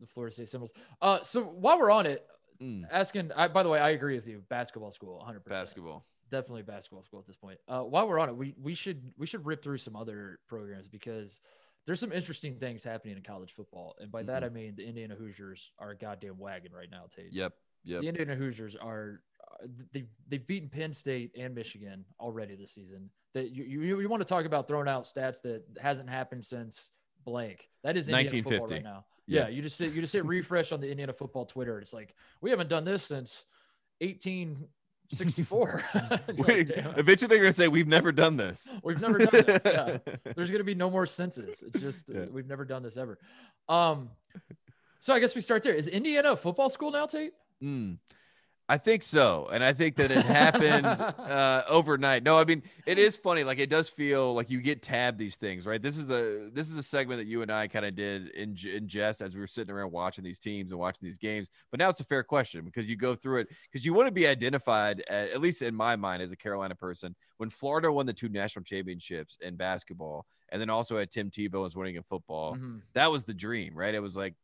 The Florida State symbols. Uh, so while we're on it, mm. asking, I, by the way, I agree with you. Basketball school, one hundred percent. Basketball. Definitely basketball school at this point. Uh, while we're on it, we, we should we should rip through some other programs because there's some interesting things happening in college football. And by mm-hmm. that, I mean the Indiana Hoosiers are a goddamn wagon right now, Tate. Yep, yep. The Indiana Hoosiers are – they they've beaten Penn State and Michigan already this season. That you, you, you want to talk about throwing out stats that hasn't happened since blank. That is Indiana football right now. Yeah, you just sit, you just hit refresh on the Indiana football Twitter. It's like, we haven't done this since eighteen sixty-four. Like, eventually they're going to say, we've never done this. We've never done this. Yeah. There's going to be no more senses. It's just, yeah. we've never done this ever. Um, so I guess we start there. Is Indiana a football school now, Tate? Mm. I think so. And I think that it happened uh, overnight. No, I mean, it is funny. Like, it does feel like you get tabbed these things, right? This is a, this is a segment that you and I kind of did in, in jest as we were sitting around watching these teams and watching these games. But now it's a fair question because you go through it because you want to be identified, at, at least in my mind as a Carolina person, when Florida won the two national championships in basketball and then also had Tim Tebow as winning in football. Mm-hmm. That was the dream, right? It was like,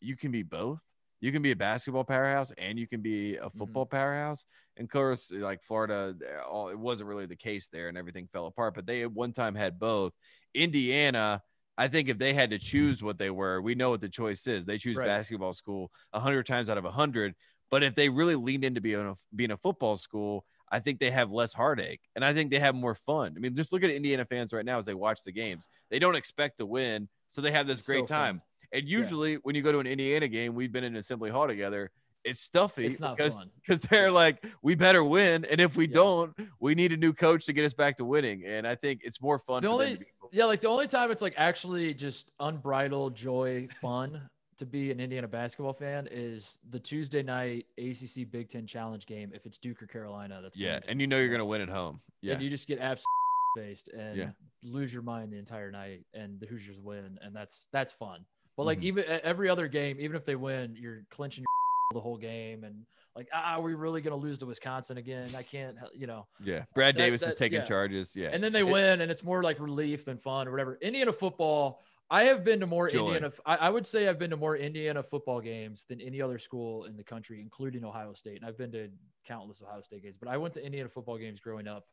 you can be both. You can be a basketball powerhouse and you can be a football mm-hmm. powerhouse. And of course, like Florida, all, it wasn't really the case there and everything fell apart, but they at one time had both. Indiana, I think if they had to choose what they were, we know what the choice is. They choose right. basketball school one hundred times out of one hundred. But if they really leaned into being a, being a football school, I think they have less heartache and I think they have more fun. I mean, just look at Indiana fans right now as they watch the games. They don't expect to win, so they have this it's great so time. Fun. And usually yeah. when you go to an Indiana game, we've been in Assembly Hall together. It's stuffy it's not because, because they're like, we better win. And if we yeah. don't, we need a new coach to get us back to winning. And I think it's more fun. The only, yeah, like the only time it's like actually just unbridled joy, fun to be an Indiana basketball fan is the Tuesday night A C C Big Ten Challenge game. If it's Duke or Carolina, that's yeah. And you know, you're going to win at home. Yeah. And you just get absolutely based and yeah. lose your mind the entire night and the Hoosiers win. And that's, that's fun. But, like, mm-hmm. even every other game, even if they win, you're clenching your the whole game. And, like, ah, are we really going to lose to Wisconsin again? I can't, you know. Yeah, Brad Davis that, that, is taking yeah. charges. Yeah. And then they it, win, and it's more like relief than fun or whatever. Indiana football, I have been to more joy. Indiana I, – I would say I've been to more Indiana football games than any other school in the country, including Ohio State. And I've been to countless Ohio State games. But I went to Indiana football games growing up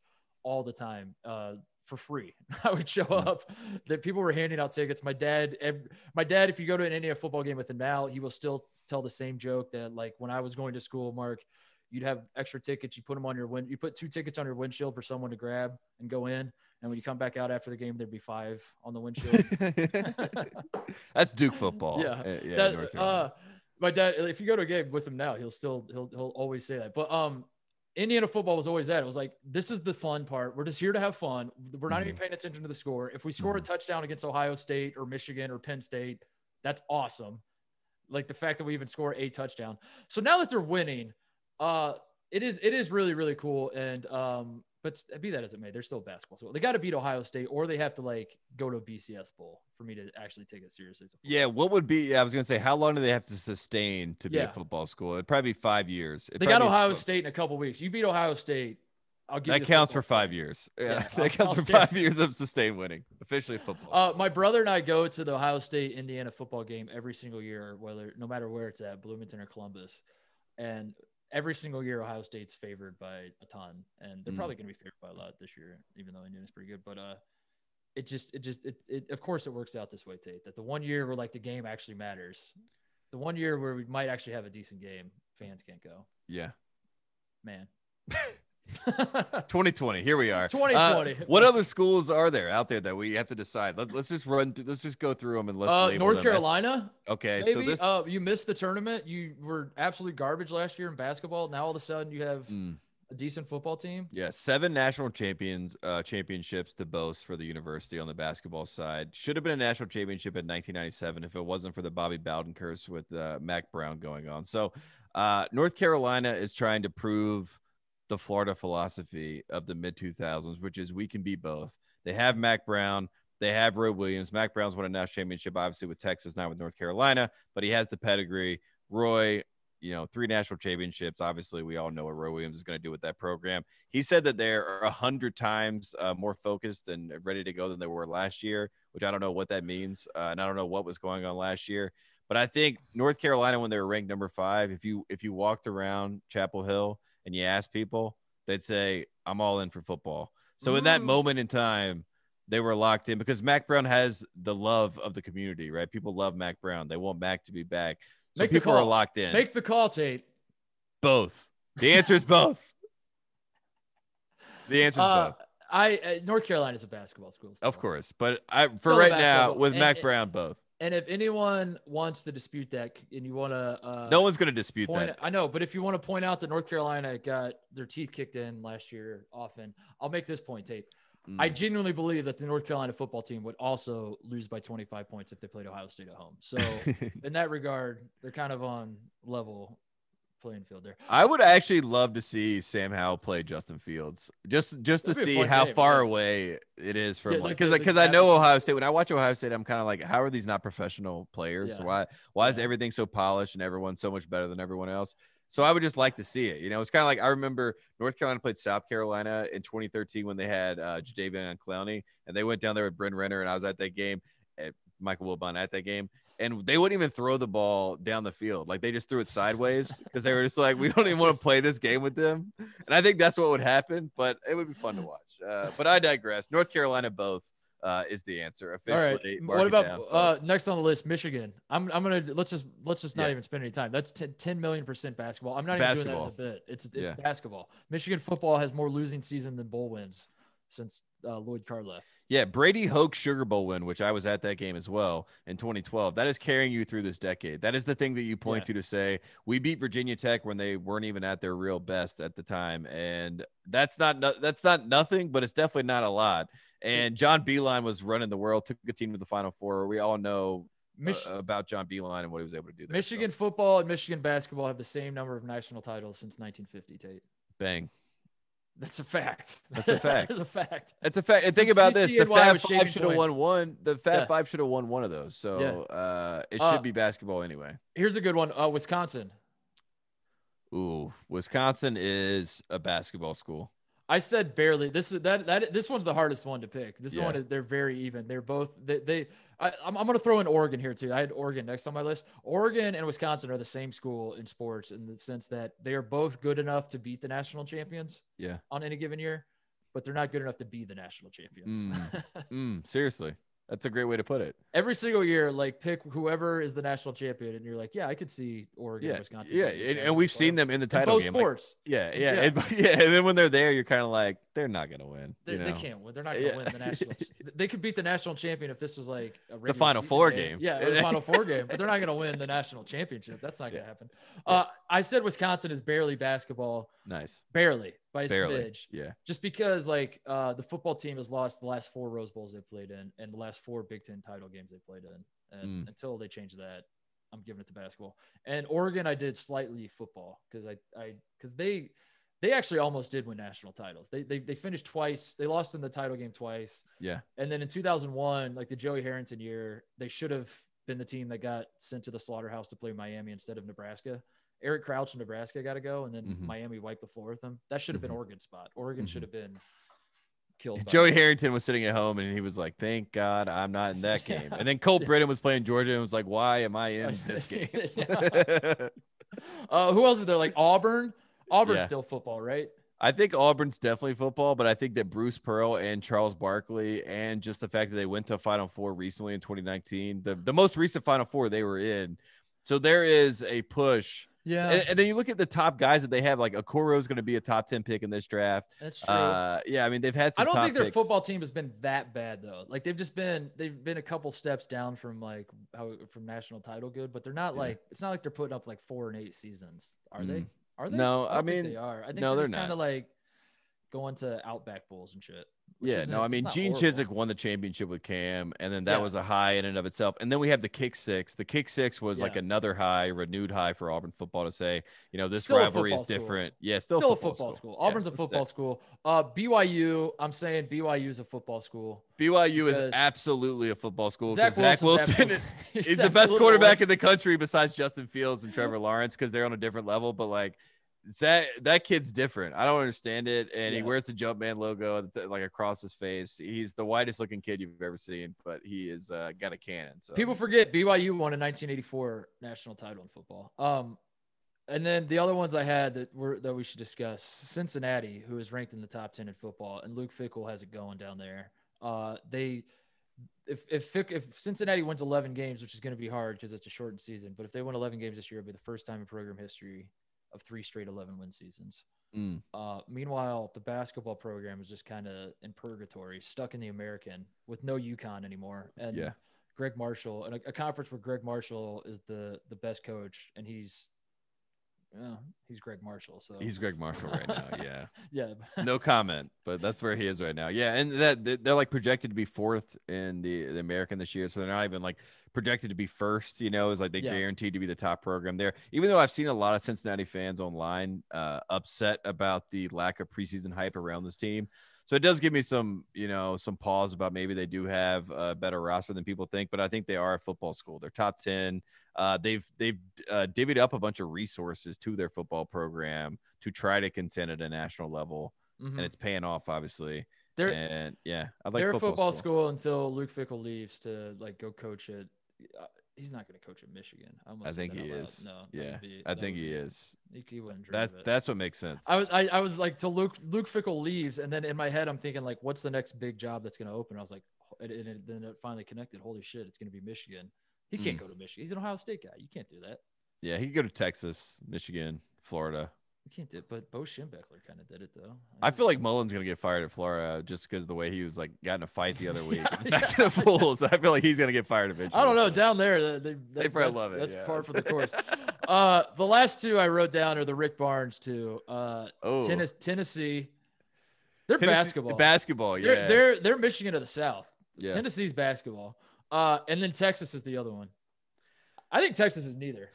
all the time. Uh for free. I would show up that people were handing out tickets. My dad, every, my dad, if you go to an Indiana football game with him now, he will still tell the same joke that, like, when I was going to school, Mark, you'd have extra tickets. You put them on your win. You put two tickets on your windshield for someone to grab and go in. And when you come back out after the game, there'd be five on the windshield. That's Duke football. Yeah. Uh, yeah that, uh, my dad, if you go to a game with him now, he'll still, he'll, he'll always say that. But, um, Indiana football was always that. It was like, this is the fun part. We're just here to have fun. We're not mm-hmm. even paying attention to the score. If we score mm-hmm. a touchdown against Ohio State or Michigan or Penn State, that's awesome. Like the fact that we even score a touchdown. So now that they're winning, uh, it is, it is really, really cool. And, um, but be that as it may, they're still basketball. So they got to beat Ohio State, or they have to like go to a B C S bowl for me to actually take it seriously. Yeah. What would be, I was going to say, how long do they have to sustain to be yeah. a football school? It'd probably be five years. It'd they got Ohio State in a couple weeks. You beat Ohio State. I'll give that you counts for five years. Yeah. yeah that I'll, counts I'll for stay. five years of sustained winning, officially football. Uh, my brother and I go to the Ohio State, Indiana football game every single year, whether, no matter where it's at, Bloomington or Columbus. And every single year, Ohio State's favored by a ton, and they're mm. probably going to be favored by a lot this year, even though Indiana's pretty good. But uh, it just, it just, it, it, of course, it works out this way, Tate. That the one year where like the game actually matters, the one year where we might actually have a decent game, fans can't go. Yeah, man. twenty twenty, here we are. twenty twenty. Uh, what other schools are there out there that we have to decide? Let, let's just run. Through, let's just go through them and let's. Uh, label North them. Carolina. Okay, maybe. so this. Uh, you missed the tournament. You were absolute garbage last year in basketball. Now all of a sudden you have mm. a decent football team. Yeah, seven national champions uh, championships to boast for the university on the basketball side. Should have been a national championship in nineteen ninety-seven if it wasn't for the Bobby Bowden curse with uh, Mac Brown going on. So uh, North Carolina is trying to prove the Florida philosophy of the mid two thousands, which is we can be both. They have Mac Brown. They have Roy Williams. Mac Brown's won a national championship, obviously with Texas, not with North Carolina, but he has the pedigree. Roy, you know, three national championships. Obviously we all know what Roy Williams is going to do with that program. He said that they're a hundred times uh, more focused and ready to go than they were last year, which I don't know what that means. Uh, and I don't know what was going on last year, but I think North Carolina, when they were ranked number five, if you, if you walked around Chapel Hill and you ask people, they'd say, I'm all in for football. So Ooh. in that moment in time, they were locked in because Mac Brown has the love of the community, right? People love Mac Brown. They want Mac to be back. So Make people are locked in. Make the call, Tate. Both. The answer is both. The answer is uh, both. I uh, North Carolina is a basketball school. Of course. But I, for right now, with and, Mac and, Brown, both. And if anyone wants to dispute that, and you want to, uh, no one's going to dispute that. Out, I know, but if you want to point out that North Carolina got their teeth kicked in last year, often I'll make this point, Tate. Mm. I genuinely believe that the North Carolina football team would also lose by twenty-five points if they played Ohio State at home. So in that regard, they're kind of on level playing field there. I would actually love to see Sam Howell play Justin Fields, just just That'd to see how game, far right? away it is from, because yeah, like, because like, exactly. I know Ohio State. When I watch Ohio State, I'm kind of like, how are these not professional players? Yeah. Why why yeah. is everything so polished and everyone so much better than everyone else? So I would just like to see it. You know, it's kind of like I remember North Carolina played South Carolina in twenty thirteen when they had uh, Jadeveon Clowney, and they went down there with Bryn Renner, and I was at that game, at Michael Wilbon at that game. And they wouldn't even throw the ball down the field. Like, they just threw it sideways because they were just like, we don't even want to play this game with them. And I think that's what would happen, but it would be fun to watch. Uh, but I digress. North Carolina both uh, is the answer officially. All right. What about uh, next on the list, Michigan? I'm I'm gonna let's just let's just not yeah. even spend any time. That's ten million percent basketball. I'm not basketball. even doing that as a bit. It's it's yeah. basketball. Michigan football has more losing season than bowl wins since uh, Lloyd Carr left. Yeah, Brady Hoke's Sugar Bowl win, which I was at that game as well in twenty twelve. That is carrying you through this decade. That is the thing that you point yeah. to to say, we beat Virginia Tech when they weren't even at their real best at the time. And that's not no, that's not nothing, but it's definitely not a lot. And John Beilein was running the world, took a team to the Final Four. We all know Mich- uh, about John Beilein and what he was able to do there. Michigan so. football and Michigan basketball have the same number of national titles since nineteen fifty, Tate. Bang. That's a fact. That's a fact. That's a fact. That's a fact. And think about this. The Fab Five should have won one. The Fab Five should have won one of those. So uh, it should be basketball anyway. Here's a good one. Uh, Wisconsin. Ooh, Wisconsin is a basketball school. I said barely. This is that that this one's the hardest one to pick. This yeah. one, they're very even. They're both they. they I, I'm I'm gonna throw in Oregon here too. I had Oregon next on my list. Oregon and Wisconsin are the same school in sports in the sense that they are both good enough to beat the national champions. Yeah. On any given year, but they're not good enough to be the national champions. Mm. mm, seriously. That's a great way to put it. Every single year, like, pick whoever is the national champion, and you're like, yeah, I could see Oregon, yeah, Wisconsin. Yeah, and, and we've seen them in the title in both game. Sports. Like, yeah, yeah, yeah. And, yeah. And then when they're there, you're kind of like, they're not going to win. You know? They can't win. They're not going to yeah. win the national. They could beat the national champion if this was like a regular the Final Four game. game. Yeah, or the Final Four game, but they're not going to win the national championship. That's not going to yeah. happen. Uh, I said Wisconsin is barely basketball. Nice. Barely. By a smidge. Yeah. Just because, like, uh, the football team has lost the last four Rose Bowls they played in and the last four Big Ten title games they played in. And mm. until they change that, I'm giving it to basketball. And Oregon, I did slightly football because I, I, because they, they actually almost did win national titles. They, they, they finished twice. They lost in the title game twice. Yeah. And then in two thousand one, like the Joey Harrington year, they should have been the team that got sent to the slaughterhouse to play Miami instead of Nebraska. Eric Crouch in Nebraska got to go, and then mm-hmm. Miami wiped the floor with them. That should have been Oregon's spot. Oregon mm-hmm. should have been killed. By Joey them. Harrington was sitting at home, and he was like, thank God I'm not in that yeah. game. And then Colt Brennan was playing Georgia and was like, why am I in this game? uh, who else is there? Like Auburn? Auburn's yeah. still football, right? I think Auburn's definitely football, but I think that Bruce Pearl and Charles Barkley and just the fact that they went to a Final Four recently in twenty nineteen, the, the most recent Final Four they were in. So there is a push. Yeah, and, and then you look at the top guys that they have. Like Okoro is going to be a top ten pick in this draft. That's true. Uh, yeah, I mean they've had some. I don't top think their picks. Football team has been that bad though. Like they've just been they've been a couple steps down from like how from national title good, but they're not yeah. like it's not like they're putting up like four and eight seasons, are mm. they? Are they? No, I, I mean think they are. I think no, they're, they're kind of like going to Outback Bowls and shit. Yeah, no, I mean, Gene Chizik won the championship with Cam, and then that yeah. was a high in and of itself. And then we have the Kick Six. The Kick Six was yeah. like another high, renewed high for Auburn football to say, you know, this still rivalry is different. School. Yeah, still, still football a football school. school. Auburn's yeah, a football school. Uh, B Y U, I'm saying B Y U is a football school. B Y U is absolutely a football school because Zach, Zach Wilson is, is the best quarterback Wilson. in the country besides Justin Fields and Trevor Lawrence because they're on a different level, but like – That that kid's different. I don't understand it. And yeah. he wears the Jumpman logo like across his face. He's the whitest looking kid you've ever seen, but he is uh, got a cannon. So people forget B Y U won a nineteen eighty-four national title in football. Um, and then the other ones I had that were that we should discuss: Cincinnati, who is ranked in the top ten in football, and Luke Fickell has it going down there. Uh, they if if if Cincinnati wins eleven games, which is going to be hard because it's a shortened season, but if they win eleven games this year, it'll be the first time in program history of three straight eleven-win seasons. Mm. Uh, meanwhile, the basketball program is just kind of in purgatory, stuck in the American with no UConn anymore. And yeah. Greg Marshall, and a, a conference where Greg Marshall is the the best coach, and he's yeah, he's Greg Marshall. So he's Greg Marshall right now. Yeah, yeah. No comment, but that's where he is right now. Yeah, and that they're like projected to be fourth in the, the American this year, so they're not even like projected to be first. You know, is like they yeah. guaranteed to be the top program there. Even though I've seen a lot of Cincinnati fans online uh, upset about the lack of preseason hype around this team, so it does give me some, you know, some pause about maybe they do have a better roster than people think, but I think they are a football school. They're top ten. Uh, they've they've uh, divvied up a bunch of resources to their football program to try to contend at a national level, mm-hmm. and it's paying off, obviously. They're, and yeah, I like they're football a football school. school until Luke Fickell leaves to like go coach it. He's not going to coach at Michigan. I, I think he is. No, yeah, be, I think he is. He, he wouldn't dream that's, of it. That's what makes sense. I was, I, I was like, till Luke, Luke Fickell leaves, and then in my head, I'm thinking like, what's the next big job that's going to open? I was like, and, and, and then it finally connected. Holy shit, it's going to be Michigan. He can't mm. go to Michigan. He's an Ohio State guy. You can't do that. Yeah, he could go to Texas, Michigan, Florida. You can't do it, but Bo Schembechler kind of did it, though. I, I feel like Mullen's going to get fired at Florida just because of the way he was, like, got in a fight the other week. yeah, Back yeah. to the Fools. I feel like he's going to get fired eventually. I don't know. Down there, they, they, they probably love it. That's yeah. par for the course. uh, the last two I wrote down are the Rick Barnes two. Uh, oh. Tennis, Tennessee. They're Tennessee, basketball. Basketball, yeah. They're, they're, they're Michigan of the South. Yeah. Tennessee's basketball. Uh, and then Texas is the other one. I think Texas is neither.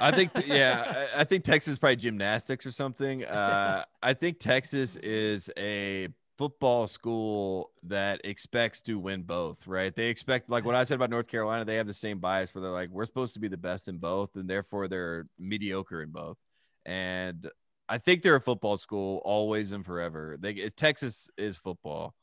I think, yeah, I think Texas is probably gymnastics or something. Uh, I think Texas is a football school that expects to win both, right? They expect, like what I said about North Carolina, they have the same bias where they're like, we're supposed to be the best in both, and therefore they're mediocre in both. And I think they're a football school always and forever. They, Texas is football.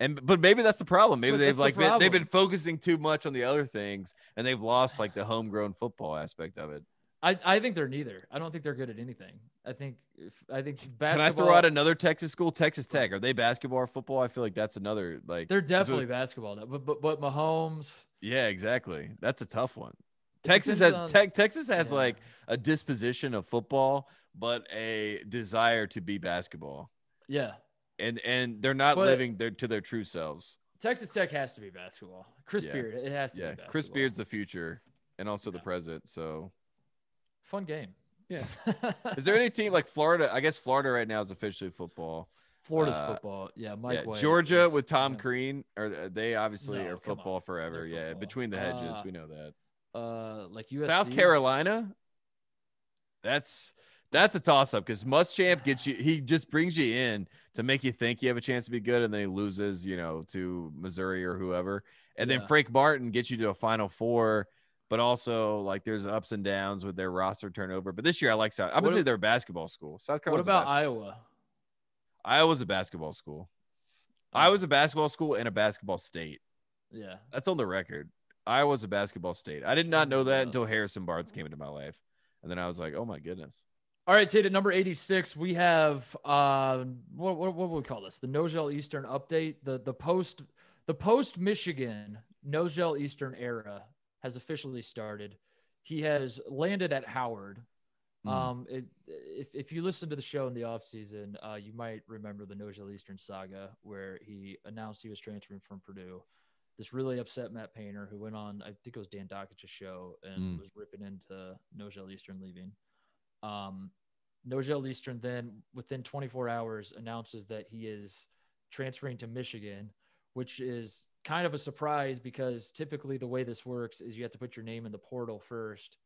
And but maybe that's the problem. Maybe but they've like the been, they've been focusing too much on the other things, and they've lost like the homegrown football aspect of it. I, I think they're neither. I don't think they're good at anything. I think if I think basketball. Can I throw out another Texas school? Texas Tech. Are they basketball or football? I feel like that's another like. They're definitely what, basketball, but but but Mahomes. Yeah, exactly. That's a tough one. Texas has on, tech, Texas has yeah. like a disposition of football, but a desire to be basketball. Yeah, and and they're not but, living their, to their true selves. Texas Tech has to be basketball. Chris yeah. Beard, it has to. Yeah, be basketball. Chris Beard's the future and also yeah. the present. So. Fun game. Yeah. Is there any team like Florida? I guess Florida right now is officially football. Florida's uh, football. Yeah. Mike. Yeah, Georgia is, with Tom yeah. Crean, or they obviously no, are football forever. Football. Yeah. Between the hedges, uh, we know that. Uh, like U S C. South Carolina. That's that's a toss up because Muschamp gets you. He just brings you in to make you think you have a chance to be good, and then he loses, you know, to Missouri or whoever. And yeah. then Frank Martin gets you to a Final Four. But also, like, there's ups and downs with their roster turnover. But this year, I like South. I'm going to say they're a basketball school. South Carolina's What about Iowa? School. Iowa's a basketball school. Oh. Iowa's a basketball school and a basketball state. Yeah. That's on the record. Iowa's a basketball state. I did not know that until Harrison Barnes came into my life. And then I was like, oh, my goodness. All right, Tate, at number eighty-six, we have uh, what, what, what would we call this? The Nogel Eastern update. The, the, post, the post-Michigan Nogel Eastern era has officially started. He has landed at Howard. Mm. Um, it, if, if you listen to the show in the offseason, uh, you might remember the Nogel Eastern saga where he announced he was transferring from Purdue. This really upset Matt Painter, who went on, I think it was Dan Dockett's show, and mm. was ripping into Nogel Eastern leaving. Um, Nogel Eastern then, within twenty-four hours, announces that he is transferring to Michigan, which is kind of a surprise because typically the way this works is you have to put your name in the portal first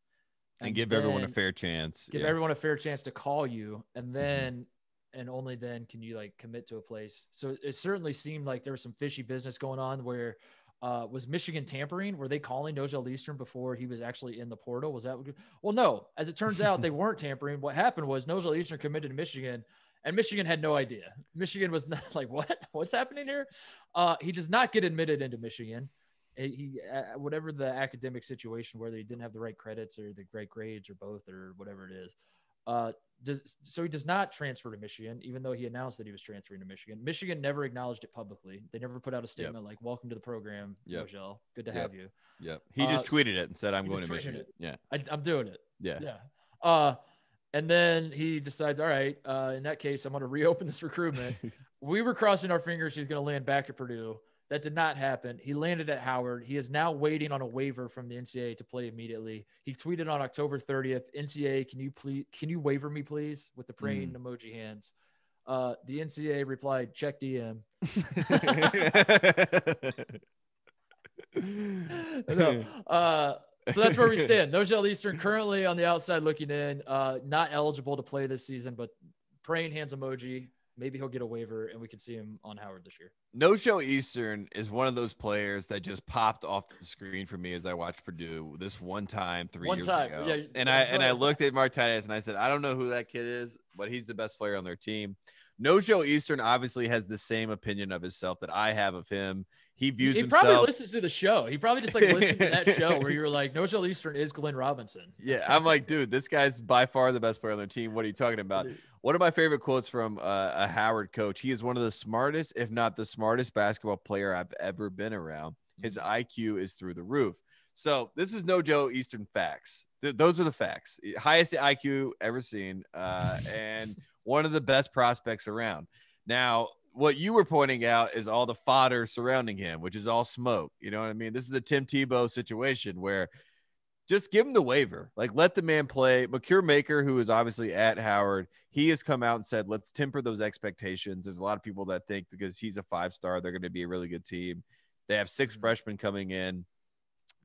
and, and give everyone a fair chance, give yeah. everyone a fair chance to call you. And then, mm-hmm. and only then can you like commit to a place. So it certainly seemed like there was some fishy business going on where uh, was Michigan tampering? Were they calling Nogel Eastern before he was actually in the portal? Was that, well, no, as it turns out, they weren't tampering. What happened was Nogel Eastern committed to Michigan, and Michigan had no idea. Michigan was not like, what? What's happening here? Uh, he does not get admitted into Michigan. He, uh, whatever the academic situation, whether he didn't have the right credits or the right grades or both or whatever it is. Uh, does, so he does not transfer to Michigan, even though he announced that he was transferring to Michigan. Michigan never acknowledged it publicly. They never put out a statement yep. like, welcome to the program, yep. Nogel. Good to yep. have you. Yep. He just uh, tweeted it and said, I'm going to Michigan. It. Yeah. I, I'm doing it. Yeah. Yeah. Uh, And then he decides, all right, uh, in that case, I'm going to reopen this recruitment. We were crossing our fingers he's going to land back at Purdue. That did not happen. He landed at Howard. He is now waiting on a waiver from the N C double A to play immediately. He tweeted on October thirtieth, N C double A, can you please, can you waiver me, please, with the praying mm. emoji hands. Uh, the N C double A replied, check D M. no, uh, So that's where we stand. Nogel Eastern currently on the outside looking in, uh, not eligible to play this season, but praying hands emoji. Maybe he'll get a waiver and we can see him on Howard this year. Nogel Eastern is one of those players that just popped off the screen for me as I watched Purdue this one time three one years time. ago. Yeah, and I right. and I looked at Martinez and I said, I don't know who that kid is, but he's the best player on their team. Nogel Eastern obviously has the same opinion of himself that I have of him. He views he himself. He probably listens to the show. He probably just like listened to that show where you were like, Nogel Eastern is Glenn Robinson. Yeah, I'm like, dude, this guy's by far the best player on their team. What are you talking about? Dude. One of my favorite quotes from uh, a Howard coach. He is one of the smartest, if not the smartest basketball player I've ever been around. His I Q is through the roof. So this is Nogel Eastern facts. Th- those are the facts. Highest I Q ever seen. Uh, and one of the best prospects around. Now, what you were pointing out is all the fodder surrounding him, which is all smoke. You know what I mean? This is a Tim Tebow situation where just give him the waiver. Like, let the man play. McCure Maker, who is obviously at Howard, he has come out and said, let's temper those expectations. There's a lot of people that think because he's a five-star, they're going to be a really good team. They have six freshmen coming in.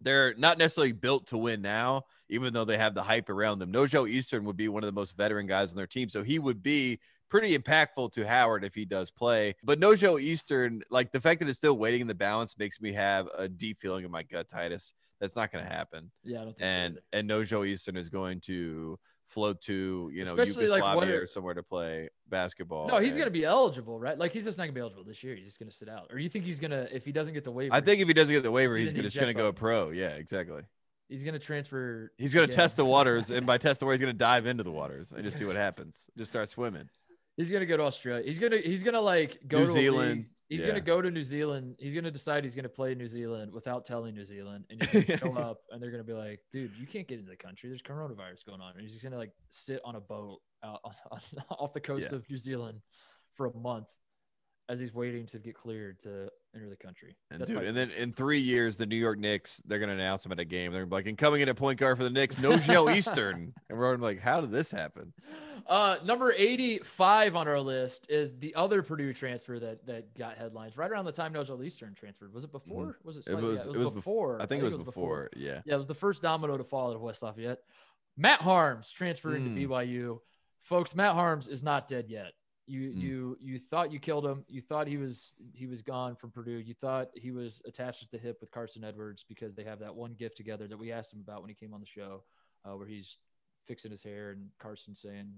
They're not necessarily built to win now, even though they have the hype around them. Nogel Eastern would be one of the most veteran guys on their team, so he would be pretty impactful to Howard if he does play. But Nogel Eastern, like the fact that it's still waiting in the balance makes me have a deep feeling in my gut, Titus. That's not going to happen. Yeah, I don't think and, so. And Nogel Eastern is going to float to, you know, Especially Yugoslavia like or somewhere to play basketball. No, he's going to be eligible, right? Like, he's just not going to be eligible this year. He's just going to sit out. Or you think he's going to, if he doesn't get the waiver? I think if he doesn't get the waiver, he's, he's, he's just going to go pro. Yeah, exactly. He's going to transfer. He's going to test the waters, and by test the waters, he's going to dive into the waters and just see what happens. Just start swimming. He's going to go to Australia. He's going to he's going to like go New to Zealand. He's yeah. going to go to New Zealand. He's going to decide he's going to play New Zealand without telling New Zealand, and he's going to show up, and they're going to be like, "Dude, you can't get into the country. There's coronavirus going on." And he's just going to like sit on a boat out on, off the coast yeah. of New Zealand for a month as he's waiting to get cleared to enter the country. And, dude, and then in three years, the New York Knicks, they're going to announce him at a game. They're going to be like, and coming in at point guard for the Knicks, Nogel Eastern. And we're like, how did this happen? Uh, number eighty-five on our list is the other Purdue transfer that that got headlines right around the time Nogel Eastern transferred. Was it before? Mm-hmm. Was it, it, was, yeah, it was? It was before. I think, I think it was, it was before. before. Yeah. Yeah, it was the first domino to fall out of West Lafayette. Matt Harms transferring mm. to B Y U. Folks, Matt Harms is not dead yet. You mm. you you thought you killed him. You thought he was he was gone from Purdue. You thought he was attached at the hip with Carson Edwards because they have that one gift together that we asked him about when he came on the show, uh, where he's fixing his hair and Carson saying,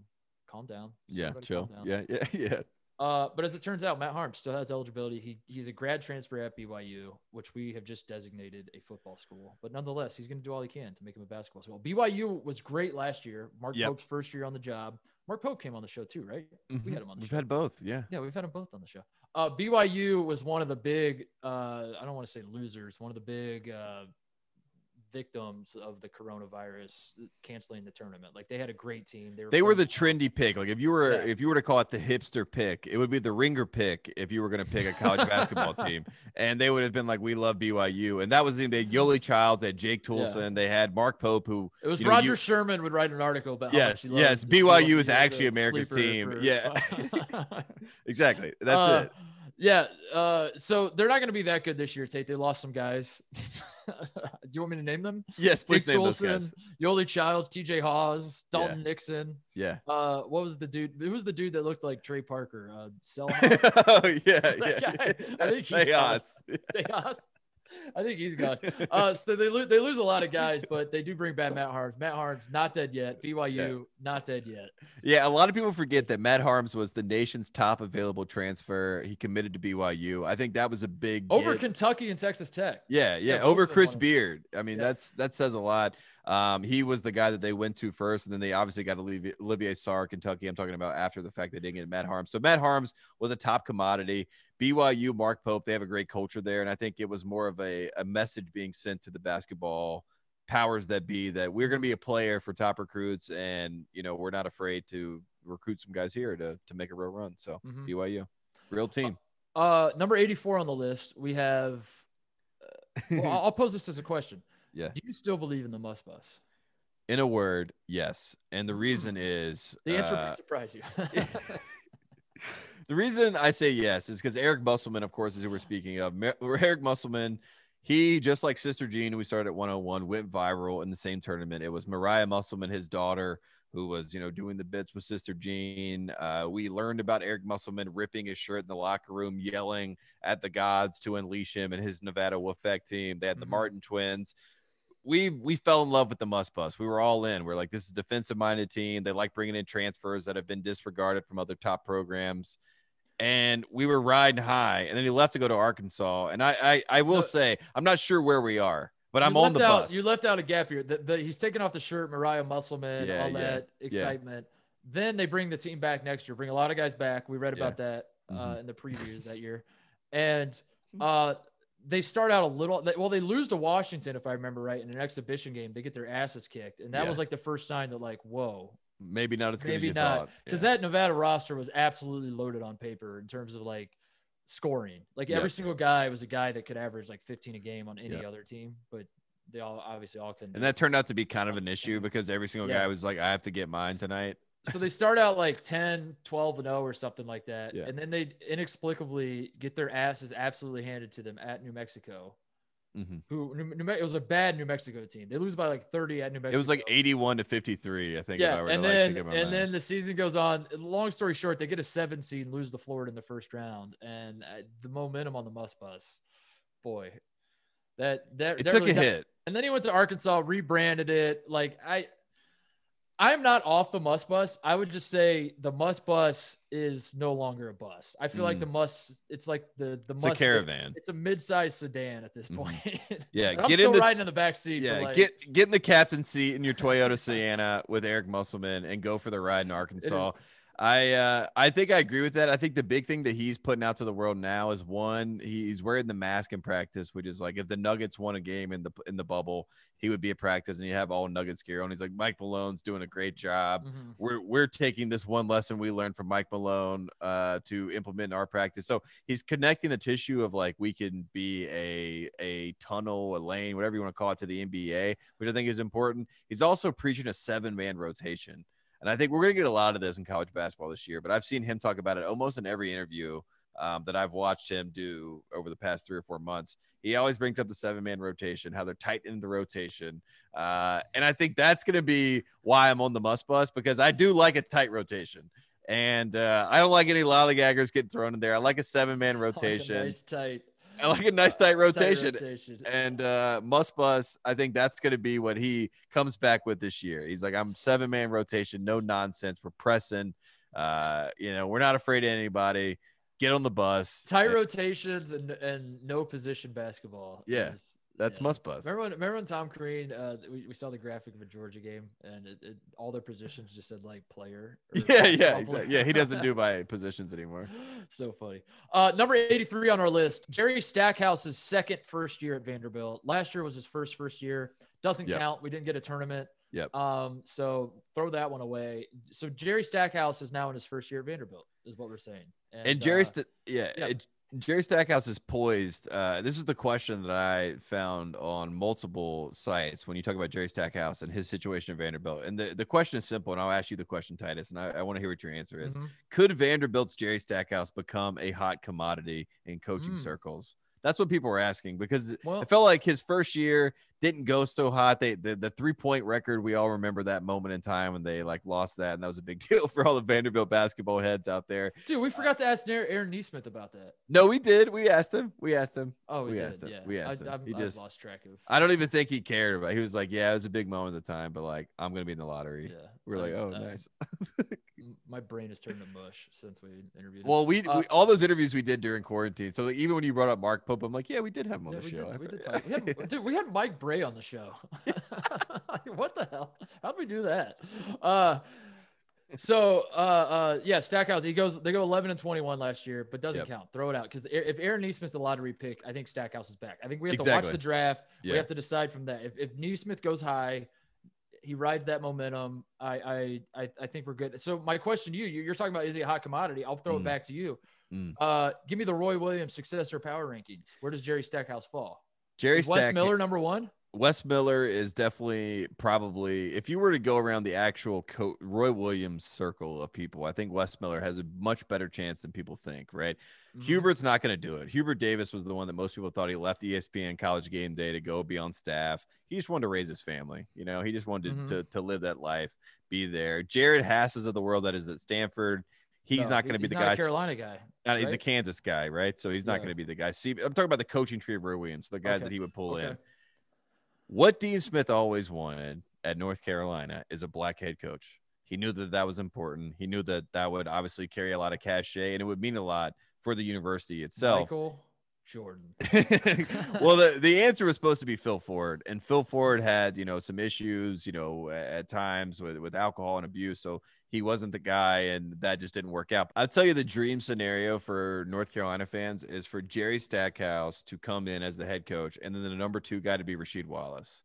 "Calm down." Yeah, chill. Down. Yeah, yeah, yeah. Uh, but as it turns out, Matt Harms still has eligibility. He he's a grad transfer at B Y U, which we have just designated a football school. But nonetheless, he's going to do all he can to make him a basketball school. B Y U was great last year. Mark yep. Pope's first year on the job. Mark Pope came on the show too, right? Mm-hmm. We had him on the we've show. We've had both, yeah. Yeah, we've had them both on the show. Uh, B Y U was one of the big, uh, I don't want to say losers, one of the big uh, victims of the coronavirus canceling the tournament. Like, they had a great team. They were, they were the trendy pick. Like, if you were yeah. if you were to call it the hipster pick, it would be the ringer pick if you were going to pick a college basketball team. And they would have been like, we love B Y U. And that was the thing. They had Yoeli Childs, they had Jake Toulson, yeah. they had Mark Pope, who – It was you know, Roger you, Sherman would write an article about yes, how much he Yes, yes, B Y U is actually America's team. For, yeah, exactly. That's uh, it. Yeah, uh, so they're not going to be that good this year, Tate. They lost some guys. Do you want me to name them? Yes, please Nick name Wilson, those guys. Yoeli Childs, T J Hawes, Dalton yeah. Nixon. Yeah. Uh, what was the dude? Who was the dude that looked like Trey Parker? Uh, Selhas. oh, yeah. That yeah, guy. yeah. I think he's Selhas. Selhas. I think he's gone. Uh, so they, lo- they lose a lot of guys, but they do bring back Matt Harms. Matt Harms, not dead yet. B Y U, yeah. not dead yet. Yeah, a lot of people forget that Matt Harms was the nation's top available transfer. He committed to B Y U. I think that was a big Over get. Kentucky and Texas Tech. Yeah, yeah, yeah over Chris Beard. I mean, yeah. that's that says a lot. Um, he was the guy that they went to first, and then they obviously got Olivier, Olivier Sarr, Kentucky. I'm talking about after the fact they didn't get Matt Harms. So Matt Harms was a top commodity. B Y U, Mark Pope, they have a great culture there. And I think it was more of a, a message being sent to the basketball powers that be that we're going to be a player for top recruits. And, you know, we're not afraid to recruit some guys here to, to make a real run. So mm-hmm. B Y U, real team. Uh, uh, number eighty-four on the list, we have, uh, well, I'll pose this as a question. Yeah. Do you still believe in the must bus? In a word, yes. And the reason is the answer uh, may surprise you. The reason I say yes is because Eric Musselman, of course, is who we're speaking of. Eric Musselman, he, just like Sister Jean, we started at one oh one, went viral in the same tournament. It was Mariah Musselman, his daughter, who was, you know, doing the bits with Sister Jean. Uh, we learned about Eric Musselman ripping his shirt in the locker room, yelling at the gods to unleash him and his Nevada Wolfpack team. They had mm-hmm. the Martin twins. We we fell in love with the must bus. We were all in. We're like, this is a defensive-minded team. They like bringing in transfers that have been disregarded from other top programs. And we were riding high, and then he left to go to Arkansas. And I I, I will say, I'm not sure where we are, but I'm on the out, bus. You left out a gap here. The, the, he's taking off the shirt, Mariah Musselman, yeah, all yeah, that excitement. Yeah. Then they bring the team back next year, bring a lot of guys back. We read about yeah. that mm-hmm. uh, in the previews that year. And uh, – they start out a little – well, they lose to Washington, if I remember right, in an exhibition game. They get their asses kicked, and that yeah. was like the first sign that, like, whoa. Maybe not as good as you thought. Because yeah. that Nevada roster was absolutely loaded on paper in terms of, like, scoring. Like, every yeah. single guy was a guy that could average, like, fifteen a game on any yeah. other team, but they all obviously all couldn't. And that turned out to be kind of an issue because every single yeah. guy was like, I have to get mine tonight. So they start out like ten, twelve and oh or something like that. Yeah. And then they inexplicably get their asses absolutely handed to them at New Mexico. Mm-hmm. Who New, New, it was a bad New Mexico team. They lose by like thirty at New Mexico. It was like eighty-one to fifty-three, I think. Yeah. If I were and to then, like, and that. Then the season goes on. Long story short, they get a seven seed and lose to Florida in the first round. And uh, the momentum on the must bus, boy, that, that, it that took really a got, hit. And then he went to Arkansas, rebranded it. Like I, I'm not off the must bus. I would just say the must bus is no longer a bus. I feel mm. like the must, it's like the, the it's must. It's a caravan. It's a mid-sized sedan at this point. Mm. Yeah. I'm get still in the, riding in the back seat. Yeah. Like, get, get in the captain seat in your Toyota Sienna with Eric Musselman and go for the ride in Arkansas. I, uh, I think I agree with that. I think the big thing that he's putting out to the world now is one, he's wearing the mask in practice, which is like, if the Nuggets won a game in the, in the bubble, he would be at practice and you have all Nuggets gear on. He's like, Mike Malone's doing a great job. Mm-hmm. We're, we're taking this one lesson we learned from Mike Malone uh, to implement in our practice. So he's connecting the tissue of like, we can be a, a tunnel, a lane, whatever you want to call it, to the N B A, which I think is important. He's also preaching a seven man rotation. And I think we're going to get a lot of this in college basketball this year, but I've seen him talk about it almost in every interview um, that I've watched him do over the past three or four months. He always brings up the seven-man rotation, how they're tight in the rotation. Uh, and I think that's going to be why I'm on the must bus, because I do like a tight rotation. And uh, I don't like any lollygaggers getting thrown in there. I like a seven-man rotation. I like a nice tight. I like a nice tight rotation. Tight rotation. And uh, must bus, I think that's going to be what he comes back with this year. He's like, I'm seven-man rotation, no nonsense. We're pressing. Uh, you know, we're not afraid of anybody. Get on the bus. Tight and, rotations and and no position basketball. Yeah, is, that's yeah. must bus. Remember when, remember when Tom Crean, uh, we, we saw the graphic of a Georgia game, and it, it, all their positions just said, like, player. Or yeah, yeah, exactly. Yeah, he doesn't do by positions anymore. So funny. Uh, number eighty-three on our list, Jerry Stackhouse's second first year at Vanderbilt. Last year was his first first year. Doesn't yep. count. We didn't get a tournament. Yep. Um, so throw that one away. So Jerry Stackhouse is now in his first year at Vanderbilt, is what we're saying. And, and Jerry, uh, St- yeah, yeah. It, Jerry Stackhouse is poised. Uh, this is the question that I found on multiple sites when you talk about Jerry Stackhouse and his situation at Vanderbilt. And the, the question is simple, and I'll ask you the question, Titus, and I, I want to hear what your answer is. Mm-hmm. Could Vanderbilt's Jerry Stackhouse become a hot commodity in coaching mm. circles? That's what people were asking, because well, it felt like his first year didn't go so hot. They the, the three-point record, we all remember that moment in time when they, like, lost that, and that was a big deal for all the Vanderbilt basketball heads out there. Dude, we forgot uh, to ask Aaron Nesmith about that. No, we did. We asked him. We asked him. Oh, we, we did, asked him. Yeah. We asked him. I, he just, I've lost track of. I don't even think he cared about it. He was like, yeah, it was a big moment at the time, but, like, I'm going to be in the lottery. Yeah. We're I, like, oh, I, nice. My brain has turned to mush since we interviewed him. Well, we, uh, we all those interviews we did during quarantine. So, like, even when you brought up Mark Pope, I'm like, yeah, we did have him on yeah, the we show. Did, we did talk. We had, dude, we had Mike Bray on the show. What the hell? How'd we do that? Uh, so, uh, uh, yeah, Stackhouse, he goes, they go eleven and twenty-one last year, but doesn't yep. count. Throw it out. Because if Aaron Nesmith's a lottery pick, I think Stackhouse is back. I think we have exactly. to watch the draft. Yeah. We have to decide from that. If, if Nesmith goes high, he rides that momentum. I, I, I, I think we're good. So my question to you, you're talking about, is he a hot commodity? I'll throw mm. it back to you. Mm. Uh, give me the Roy Williams successor power rankings. Where does Jerry Stackhouse fall? Jerry Stackhouse. Wes Miller, number one. Wes Miller is definitely probably, if you were to go around the actual co- Roy Williams circle of people, I think Wes Miller has a much better chance than people think, right? Mm-hmm. Hubert's not going to do it. Hubert Davis was the one that most people thought he left E S P N College Game Day to go be on staff. He just wanted to raise his family. You know, he just wanted mm-hmm. to, to live that life, be there. Jared Hases of the world that is at Stanford. He's no, not going to be the guy. He's a Carolina guy. Right? He's a Kansas guy, right? So he's yeah. not going to be the guy. See, I'm talking about the coaching tree of Roy Williams, the guys okay. that he would pull okay. in. What Dean Smith always wanted at North Carolina is a black head coach. He knew that that was important. He knew that that would obviously carry a lot of cachet, and it would mean a lot for the university itself. Michael Jordan. Well, the, the answer was supposed to be Phil Ford, and Phil Ford had, you know, some issues, you know, at times with, with alcohol and abuse. So he wasn't the guy, and that just didn't work out. I'll tell you the dream scenario for North Carolina fans is for Jerry Stackhouse to come in as the head coach, and then the number two guy to be Rasheed Wallace.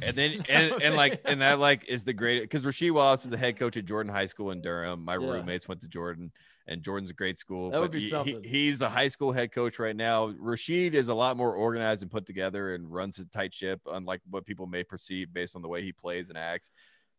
And then and, and like and that like is the great, because Rasheed Wallace is the head coach at Jordan High School in Durham. My yeah. roommates went to Jordan, and Jordan's a great school. That but would be he, something. He, he's a high school head coach right now. Rasheed is a lot more organized and put together and runs a tight ship, unlike what people may perceive based on the way he plays and acts.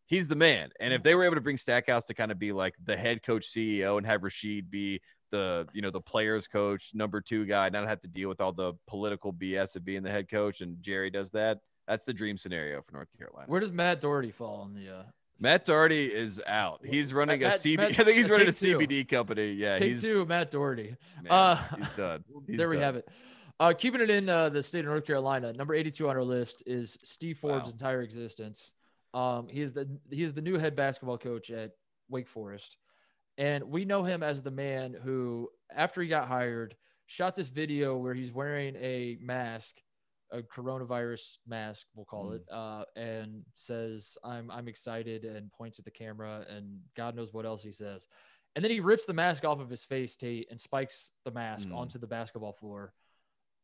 He's the man. And if they were able to bring Stackhouse to kind of be like the head coach C E O and have Rasheed be the, you know, the players coach, number two guy, not have to deal with all the political B S of being the head coach, and Jerry does that. That's the dream scenario for North Carolina. Where does Matt Doherty fall on the uh, – Matt Doherty is out. He's running Matt, a C B D. Matt, I think he's running a C B D company. Yeah, take he's, two, Matt Doherty. Man, uh, he's done. He's there done. We have it. Uh, keeping it in uh, the state of North Carolina, number eighty-two on our list is Steve Forbes' wow. entire existence. Um, he is the he is the new head basketball coach at Wake Forest, and we know him as the man who, after he got hired, shot this video where he's wearing a mask, a coronavirus mask, we'll call mm. it, uh, and says, "I'm I'm excited," and points at the camera, and God knows what else he says. And then he rips the mask off of his face, Tate, and spikes the mask mm. onto the basketball floor.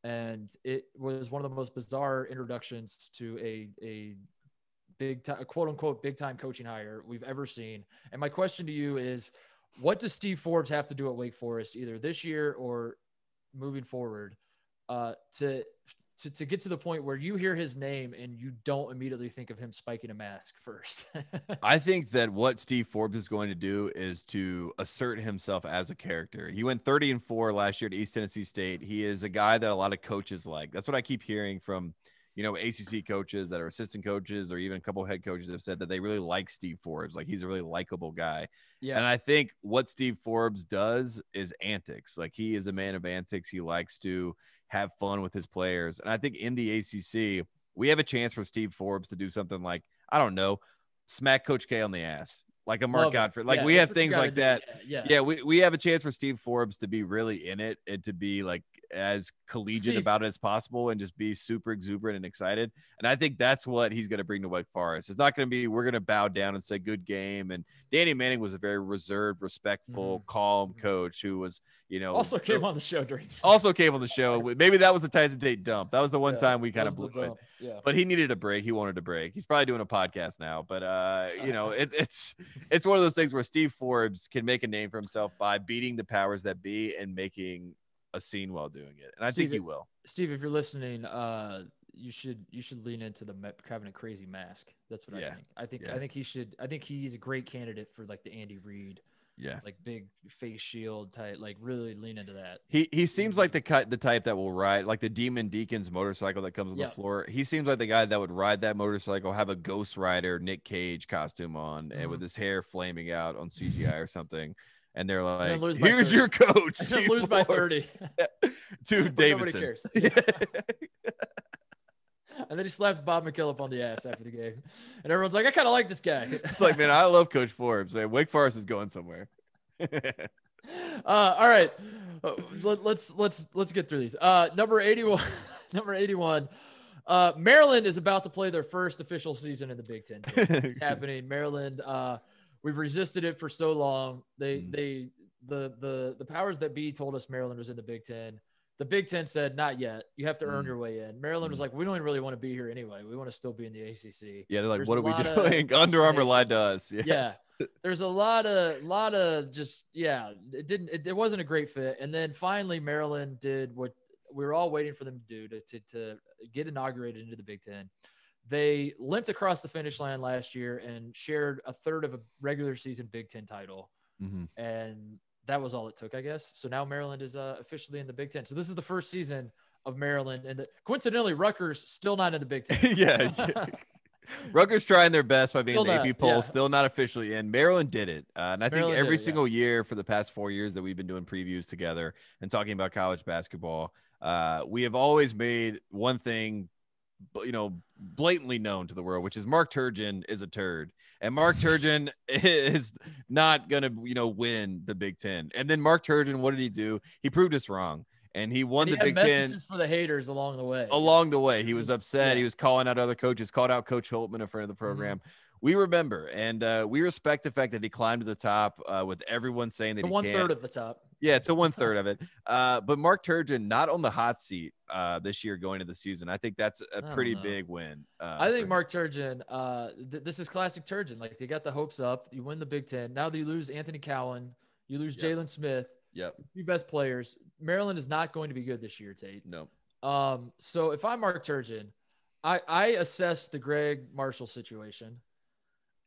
And it was one of the most bizarre introductions to a a big time, quote unquote, big time coaching hire we've ever seen. And my question to you is, what does Steve Forbes have to do at Wake Forest, either this year or moving forward, uh, to to to get to the point where you hear his name and you don't immediately think of him spiking a mask first? I think that what Steve Forbes is going to do is to assert himself as a character. He went thirty and four last year to East Tennessee State. He is a guy that a lot of coaches like. That's what I keep hearing from, you know, A C C coaches that are assistant coaches, or even a couple head coaches have said that they really like Steve Forbes. Like, he's a really likable guy. Yeah. And I think what Steve Forbes does is antics. Like, he is a man of antics. He likes to have fun with his players. And I think in the A C C, we have a chance for Steve Forbes to do something like, I don't know, smack Coach K on the ass, like a Mark Gottfried. Like, yeah, we have things like do. that. Yeah. yeah we, we have a chance for Steve Forbes to be really in it and to be like as collegiate Steve. about it as possible and just be super exuberant and excited. And I think that's what he's going to bring to Wake Forest. It's not going to be, we're going to bow down and say good game. And Danny Manning was a very reserved, respectful, mm-hmm. calm coach who was, you know, also came on the show during, also came on the show. Maybe that was the Tyson Tate dump. That was the one yeah, time we kind of blew it, yeah. but he needed a break. He wanted a break. He's probably doing a podcast now, but uh, you know, it, it's, it's one of those things where Steve Forbes can make a name for himself by beating the powers that be and making a scene while doing it. And I Steve, think he will. Steve, if you're listening, uh, you should, you should lean into the having a crazy mask. That's what yeah. I think. I think, yeah. I think he should, I think he's a great candidate for like the Andy Reid, yeah, like big face shield type, like really lean into that. He, he seems like the cut, the type that will ride like the Demon Deacons motorcycle that comes on yeah. the floor. He seems like the guy that would ride that motorcycle, have a Ghost Rider, Nick Cage costume on mm-hmm. and with his hair flaming out on C G I or something. And they're like, here's your coach. I just lose by thirty. To Davidson. Cares. Yeah. And then he slaps Bob McKillop on the ass after the game. And everyone's like, I kind of like this guy. It's like, man, I love Coach Forbes. Man, Wake Forest is going somewhere. uh, all right. Let, let's let's let's get through these. Uh, number eighty-one. Number eighty-one. Uh, Maryland is about to play their first official season in the Big Ten. It's happening. Maryland uh, – we've resisted it for so long. They, mm. they, the, the, the powers that be told us Maryland was in the Big Ten. The Big Ten said, not yet. You have to earn mm. your way in. Maryland mm. was like, we don't really want to be here anyway. We want to still be in the A C C. Yeah. They're like, there's what are we doing? Under Armour lied to us. Yes. Yeah. There's a lot of, lot of just, yeah, it didn't, it, it wasn't a great fit. And then finally Maryland did what we were all waiting for them to do to, to, to get inaugurated into the Big Ten. They limped across the finish line last year and shared a third of a regular season Big Ten title. Mm-hmm. And that was all it took, I guess. So now Maryland is uh, officially in the Big Ten. So this is the first season of Maryland. And the, coincidentally, Rutgers still not in the Big Ten. yeah. yeah. Rutgers trying their best by being in the not, A P poll, yeah. still not officially in. Maryland did it. Uh, and I Maryland think every it, single yeah. year for the past four years that we've been doing previews together and talking about college basketball, uh, we have always made one thing you know, blatantly known to the world, which is Mark Turgeon is a turd. And Mark Turgeon is not going to, you know, win the Big Ten. And then Mark Turgeon, what did he do? He proved us wrong. And he won and he the Big Ten. For the haters along the way. Along the way. He was upset. Yeah. He was calling out other coaches, called out Coach Holtman, a friend of the program. Mm-hmm. We remember, and uh, we respect the fact that he climbed to the top uh, with everyone saying that to he one can't. Third of the top. Yeah, to one third of it. Uh, but Mark Turgeon not on the hot seat uh, this year going into the season. I think that's a pretty big win. Uh, I think Mark Turgeon, uh, th- this is classic Turgeon. Like, they got the hopes up. You win the Big Ten. Now that you lose Anthony Cowan, you lose yep. Jalen Smith. Yep. Two best players. Maryland is not going to be good this year, Tate. No. Um, so if I'm Mark Turgeon, I, I assess the Greg Marshall situation.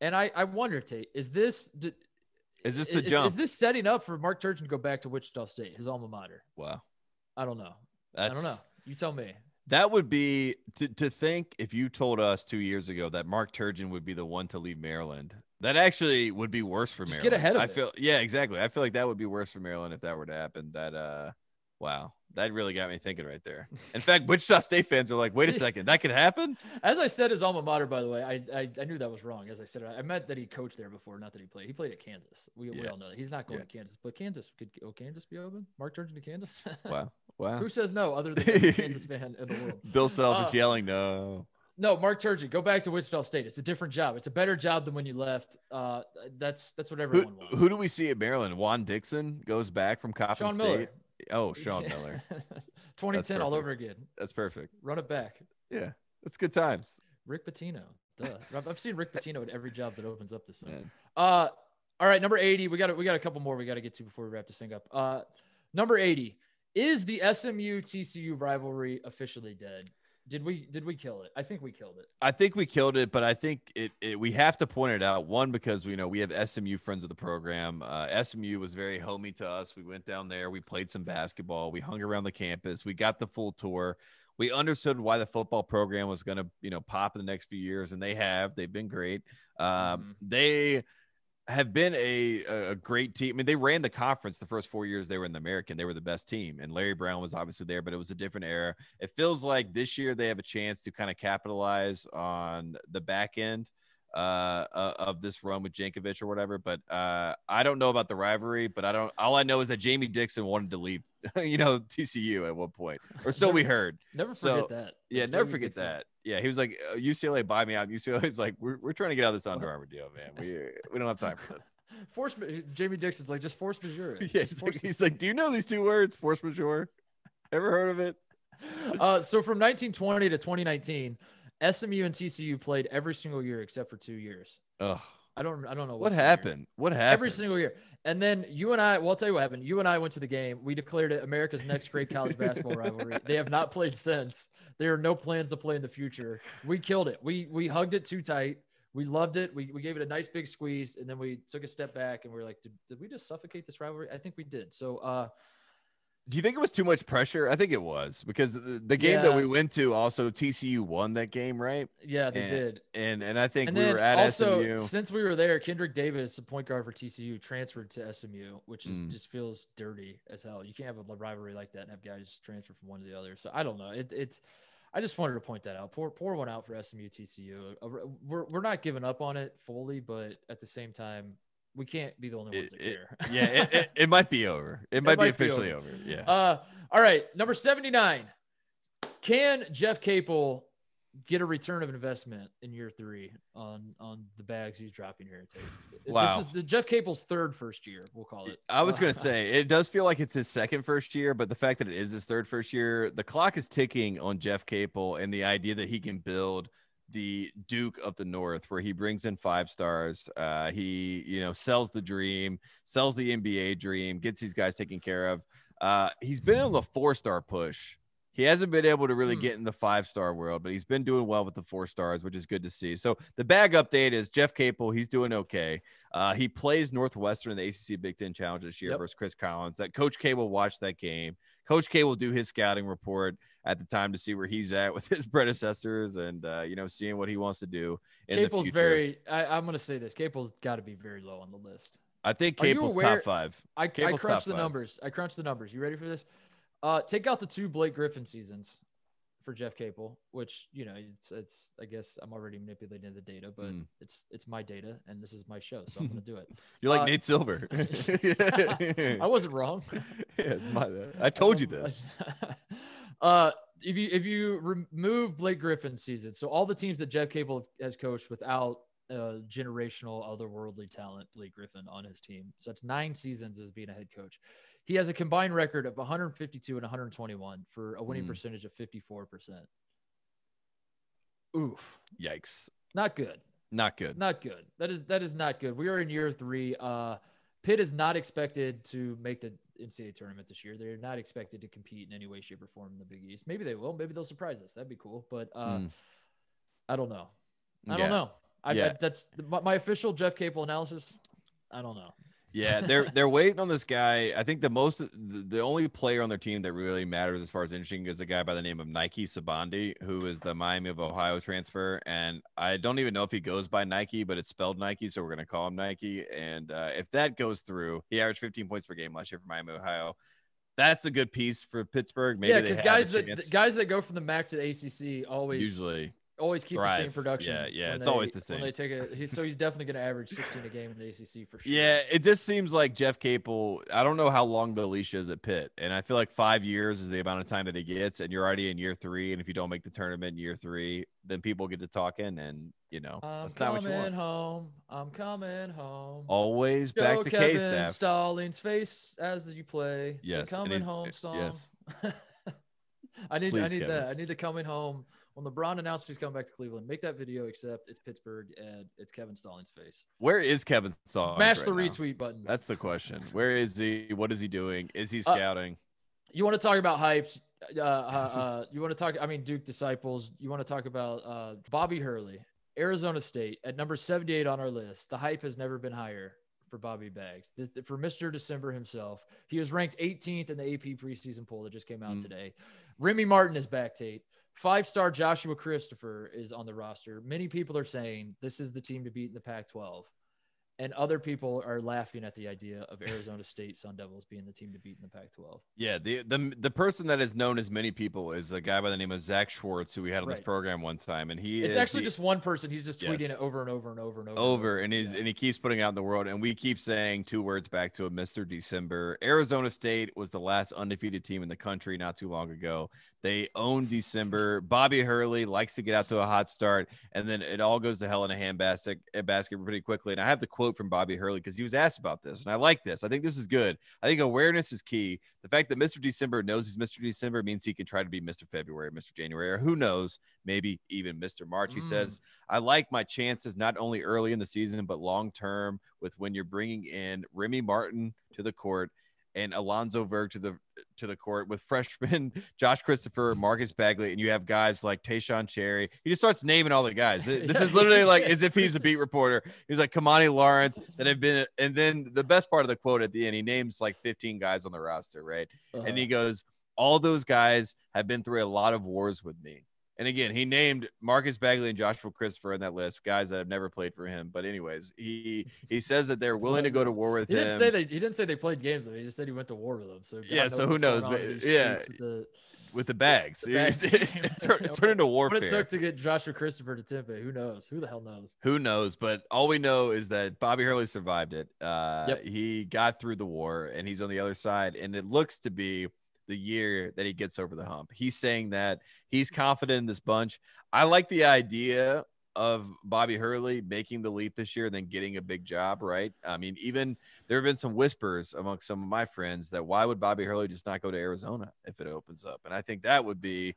And I, I wonder, Tate, is this d- – Is this the is, jump? Is this setting up for Mark Turgeon to go back to Wichita State, his alma mater? Wow. I don't know. That's, I don't know. You tell me. That would be to, – to think if you told us two years ago that Mark Turgeon would be the one to leave Maryland, that actually would be worse for Just Maryland. Get ahead of I it. Feel, yeah, exactly. I feel like that would be worse for Maryland if that were to happen. That uh, – wow. that really got me thinking right there. In fact, Wichita State fans are like, wait a second, that could happen? As I said, his alma mater, by the way, I, I I knew that was wrong. As I said, I meant that he coached there before, not that he played. He played at Kansas. We, yeah. we all know that. He's not going yeah. to Kansas, but Kansas, could oh, Kansas be open? Mark Turgeon to Kansas? Wow. Wow. Who says no other than every Kansas fan in the world? Bill Self uh, is yelling no. No, Mark Turgeon, go back to Wichita State. It's a different job. It's a better job than when you left. Uh, that's that's what everyone who, wants. Who do we see at Maryland? Juan Dixon goes back from Coppin Sean State. Miller. Oh, Sean Miller. twenty ten all over again. That's perfect. Run it back. Yeah, that's good times. Rick Pitino. Duh. I've seen Rick Pitino at every job that opens up this summer. Uh, all right, number eighty. We got we got a couple more we got to get to before we wrap this thing up. Uh, number eighty. Is the S M U T C U rivalry officially dead? Did we did we kill it? I think we killed it. I think we killed it, but I think it, it we have to point it out. One, because we know we have S M U friends of the program. Uh, S M U was very homey to us. We went down there. We played some basketball. We hung around the campus. We got the full tour. We understood why the football program was going to, you know, pop in the next few years, and they have. They've been great. Um, mm-hmm. They have been a a great team. I mean, they ran the conference the first four years they were in the American. They were the best team, and Larry Brown was obviously there, but it was a different era. It feels like this year they have a chance to kind of capitalize on the back end uh, of this run with Jankovic or whatever. But uh, I don't know about the rivalry, but I don't, all I know is that Jamie Dixon wanted to leave, you know, T C U at one point, or so never, we heard. Never so, forget that. Yeah. Never Jamie forget Dixon. that. Yeah, he was like, U C L A, buy me out. U C L A's like, we're we're trying to get out of this Under Armour deal, man. We we don't have time for this. Force Jamie Dixon's like, just force majeure. Yeah, he's like, he's like, do you know these two words, force majeure? Ever heard of it? Uh, so from nineteen twenty to twenty nineteen, S M U and T C U played every single year except for two years. Oh, I don't I don't know what, what happened. What happened? Every single year. And then you and I, well, I'll tell you what happened. You and I went to the game. We declared it America's next great college basketball rivalry. They have not played since. There are no plans to play in the future. We killed it. We we hugged it too tight. We loved it. We we gave it a nice big squeeze, and then we took a step back, and we were like, did, did we just suffocate this rivalry? I think we did. So uh, do you think it was too much pressure? I think it was, because the, the game yeah. that we went to, also T C U won that game, right? Yeah, they and, did. And and I think and we were at also, S M U. Since we were there, Kendrick Davis, the point guard for T C U, transferred to S M U, which is, mm. just feels dirty as hell. You can't have a rivalry like that and have guys transfer from one to the other. So I don't know. It, it's I just wanted to point that out. Pour pour one out for S M U, T C U. We're we're not giving up on it fully, but at the same time, we can't be the only ones that care. Yeah, it, it, it might be over. It, it might, might be officially be over. over. Yeah. Uh, all right, number seventy-nine. Can Jeff Capel get a return of investment in year three on on the bags he's dropping here? Wow. This is the Jeff Capel's third first year, we'll call it. I was going to say, it does feel like it's his second first year, but the fact that it is his third first year, the clock is ticking on Jeff Capel and the idea that he can build the Duke of the North, where he brings in five stars. Uh, he, you know, sells the dream, sells the N B A dream, gets these guys taken care of. Uh, he's been in the four-star push. He hasn't been able to really get in the five-star world, but he's been doing well with the four stars, which is good to see. So the bag update is Jeff Capel, he's doing okay. Uh, he plays Northwestern in the A C C Big Ten Challenge this year, yep. versus Chris Collins. That Coach K will watch that game. Coach K will do his scouting report at the time to see where he's at with his predecessors and, uh, you know, seeing what he wants to do in Capel's the future. Very, I, I'm going to say this. Capel's got to be very low on the list. I think Capel's top five. I, I crunched the five. numbers. I crunched the numbers. You ready for this? Uh, take out the two Blake Griffin seasons for Jeff Capel, which, you know, it's, it's, I guess I'm already manipulating the data, but mm. it's, it's my data and this is my show. So I'm going to do it. You're like uh, Nate Silver. I wasn't wrong. Yeah, it's my, I told you this. uh, if you, if you remove Blake Griffin season, so all the teams that Jeff Capel has coached without uh generational otherworldly talent, Blake Griffin on his team. So that's nine seasons as being a head coach. He has a combined record of one hundred fifty-two and one hundred twenty-one for a winning mm. percentage of fifty-four percent. Oof. Yikes. Not good. Not good. Not good. That is, that is not good. We are in year three. Uh, Pitt is not expected to make the N C double A tournament this year. They're not expected to compete in any way, shape, or form in the Big East. Maybe they will. Maybe they'll surprise us. That'd be cool. But uh, mm. I don't know. I yeah. don't know. I, yeah. I, that's my official Jeff Capel analysis. I don't know. Yeah, they're they're waiting on this guy. I think the most the only player on their team that really matters as far as interesting is a guy by the name of Nike Sabandi, who is the Miami of Ohio transfer. And I don't even know if he goes by Nike, but it's spelled Nike, so we're gonna call him Nike. And uh, if that goes through, he averaged fifteen points per game last year for Miami, Ohio. that's a good piece for Pittsburgh. Maybe yeah, because guys that guys that go from the MAC to the A C C always usually always keep thrive. The same production. Yeah, yeah, it's they, always the same. When they take a, he's, so he's definitely going to average sixteen a game in the A C C for sure. Yeah, it just seems like Jeff Capel. I don't know how long the leash is at Pitt, and I feel like five years is the amount of time that he gets, and you're already in year three, and if you don't make the tournament in year three, then people get to talking, and you know I'm that's not what you want. I'm coming home. I'm coming home. Always Joe back to Kevin K-Staff. Stallings face as you play. Yes, the coming home song. Yes. I need. Please, I need Kevin. That. I need the coming home. When LeBron announced he's coming back to Cleveland, make that video, except it's Pittsburgh and it's Kevin Stallings' face. Where is Kevin Stallings? Smash right the retweet now? Button. That's the question. Where is he? What is he doing? Is he scouting? Uh, you want to talk about hypes? Uh, uh, uh, you want to talk, I mean, Duke disciples. You want to talk about uh, Bobby Hurley, Arizona State, at number seventy-eight on our list. The hype has never been higher for Bobby Baggs, this, for Mister December himself. He was ranked eighteenth in the A P preseason poll that just came out mm. today. Remy Martin is back, Tate. Five-star Joshua Christopher is on the roster. Many people are saying this is the team to beat in the Pac twelve. And other people are laughing at the idea of Arizona State Sun Devils being the team to beat in the Pac twelve. Yeah, the, the the person that is known as many people is a guy by the name of Zach Schwartz, who we had on right. this program one time, and he it's is actually the, just one person. He's just tweeting yes. it over and over and over and over. Over and he's yeah. and he keeps putting out in the world, and we keep saying two words back to him, Mister December. Arizona State was the last undefeated team in the country not too long ago. They own December. Bobby Hurley likes to get out to a hot start, and then it all goes to hell in a handbasket basket pretty quickly. And I have the quote from Bobby Hurley because he was asked about this, and I like this. I think this is good. I think awareness is key. The fact that Mister December knows he's Mister December means he can try to be Mister February, Mister January, or who knows, maybe even Mister March. He mm. says, I like my chances not only early in the season but long term with when you're bringing in Remy Martin to the court and Alonzo Verg to the to the court with freshman Josh Christopher, Marcus Bagley, and you have guys like Tayshawn Cherry. He just starts naming all the guys. This is literally like as if he's a beat reporter. He's like Kamani Lawrence that have been, and then the best part of the quote at the end, he names like fifteen guys on the roster, right? Uh-huh. And he goes, all those guys have been through a lot of wars with me. And again, he named Marcus Bagley and Joshua Christopher in that list, guys that have never played for him. But anyways, he he says that they're willing to go to war with he him. Didn't say they, he didn't say they played games with him. He just said he went to war with them. So yeah, so who knows? But, yeah, with the, with the bags. The bags. It, it, it, turned, it turned into warfare. What it took to get Joshua Christopher to Tempe, who knows? Who the hell knows? Who knows? But all we know is that Bobby Hurley survived it. Uh, yep. He got through the war, and he's on the other side. And it looks to be the year that he gets over the hump. He's saying that he's confident in this bunch. I like the idea of Bobby Hurley making the leap this year and then getting a big job, right? I mean, even there have been some whispers among some of my friends that why would Bobby Hurley just not go to Arizona if it opens up? And I think that would be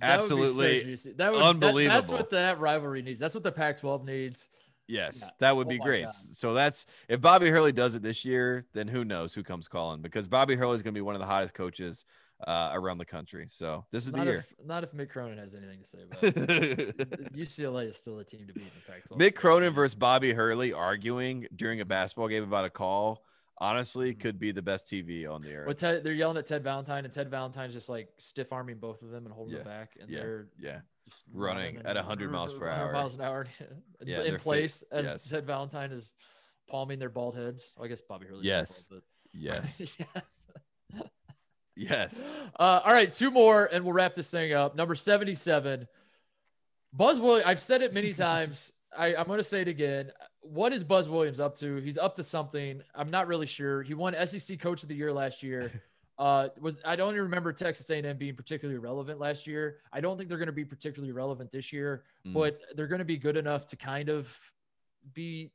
that absolutely would be so that was, unbelievable. That, that's what that rivalry needs. That's what the Pac twelve needs. Yes, yeah. that would oh be great. God. So that's if Bobby Hurley does it this year, then who knows who comes calling, because Bobby Hurley is going to be one of the hottest coaches uh, around the country. So this is not the year. If, not if Mick Cronin has anything to say about it. U C L A is still a team to beat in the Pac twelve. Mick Cronin versus Bobby Hurley arguing during a basketball game about a call, honestly, mm-hmm. could be the best T V on the air. Well, Ted, they're yelling at Ted Valentine, and Ted Valentine's just like stiff arming both of them and holding yeah. them back, and yeah. they're yeah. Just running, running at one hundred miles per hour, miles an hour yeah, in place fit. As yes. said Valentine is palming their bald heads. Well, I guess Bobby Hurley. Yes. Bald, yes. yes. yes. Uh, all right. Two more and we'll wrap this thing up. Number seventy-seven, Buzz Williams. I've said it many times. I, I'm going to say it again. What is Buzz Williams up to? He's up to something. I'm not really sure. He won S E C Coach of the Year last year. Uh, was I don't even remember Texas A and M being particularly relevant last year. I don't think they're going to be particularly relevant this year, mm. but they're going to be good enough to kind of be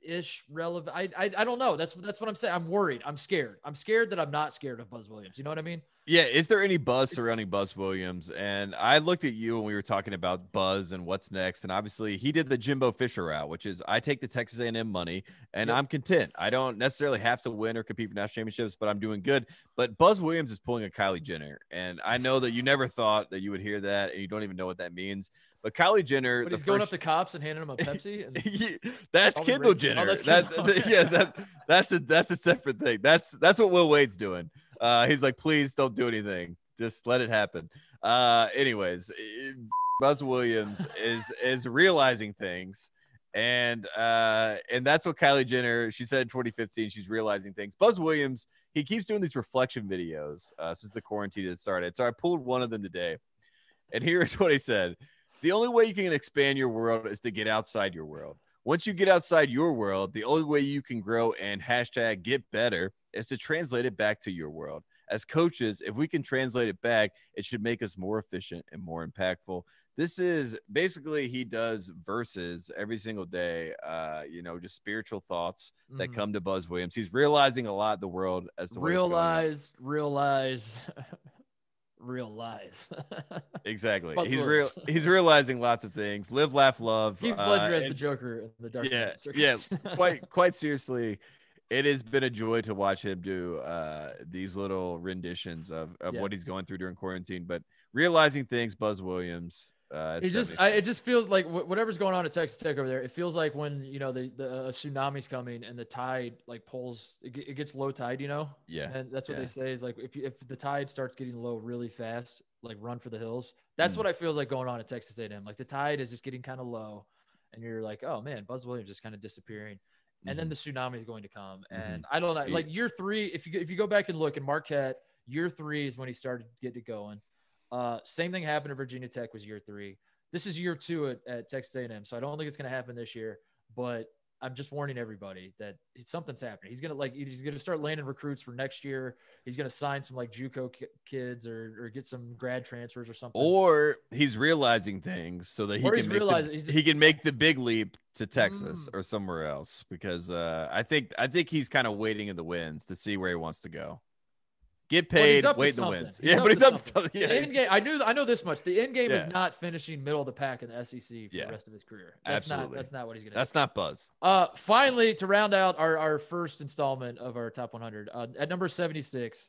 ish relevant. I, I I don't know. That's that's what I'm saying. I'm worried. I'm scared. I'm scared that I'm not scared of Buzz Williams. You know what I mean? Yeah. Is there any buzz surrounding Buzz Williams? And I looked at you when we were talking about buzz and what's next. And obviously he did the Jimbo Fisher route, which is I take the Texas A and M money and yep. I'm content. I don't necessarily have to win or compete for national championships, but I'm doing good. But Buzz Williams is pulling a Kylie Jenner. And I know that you never thought that you would hear that. And you don't even know what that means. But Kylie Jenner, but he's going first... up to cops and handing them a Pepsi. And he, that's Kendall Jenner. Oh, that's Kendall. That, yeah, that, that's a that's a separate thing. That's that's what Will Wade's doing. Uh, he's like, please don't do anything. Just let it happen. Uh, anyways, Buzz Williams is is realizing things, And uh, and that's what Kylie Jenner, she said in twenty fifteen, she's realizing things. Buzz Williams, he keeps doing these reflection videos uh, since the quarantine had started. So I pulled one of them today. And here's what he said. The only way you can expand your world is to get outside your world. Once you get outside your world, the only way you can grow and hashtag get better is to translate it back to your world. As coaches, if we can translate it back, it should make us more efficient and more impactful. This is basically, he does verses every single day, uh, you know, just spiritual thoughts mm. that come to Buzz Williams. He's realizing a lot of the world as the realize, realize, realize. Exactly. Buzz he's real. He's realizing lots of things. Live, laugh, love. Heath Ledger uh, as the Joker, the Dark Knight Circus. Yeah, yeah. Quite, quite seriously. It has been a joy to watch him do uh, these little renditions of, of yeah. what he's going through during quarantine, but realizing things, Buzz Williams. Uh, it just, I, it just feels like wh- whatever's going on at Texas Tech over there, it feels like when, you know, the, the uh, tsunami's coming and the tide like pulls, it, it gets low tide, you know? Yeah. And that's what yeah. they say is like, if you, if the tide starts getting low really fast, like run for the hills. That's mm. what I feel like going on at Texas A and M. Like the tide is just getting kind of low and you're like, oh man, Buzz Williams is kind of disappearing. And then the tsunami is going to come. And mm-hmm. I don't know, like year three, if you if you go back and look at Marquette, year three is when he started to get it going. Uh, same thing happened at Virginia Tech was year three. This is year two at, at Texas A and M, so I don't think it's going to happen this year. But I'm just warning everybody that something's happening. He's gonna like he's gonna start landing recruits for next year. He's gonna sign some like JUCO ki- kids or or get some grad transfers or something. Or he's realizing things so that he or can make the, just, he can make the big leap to Texas mm. or somewhere else because uh, I think I think he's kind of waiting in the winds to see where he wants to go. Get paid, wait in the wins. Yeah, but he's up to something. Yeah. The end game, I knew, I know this much. The end game yeah. is not finishing middle of the pack in the S E C for yeah. the rest of his career. That's Absolutely. not. That's not what he's going to do. That's not Buzz. Uh, finally, to round out our, our first installment of our top one hundred, uh, at number seventy-six,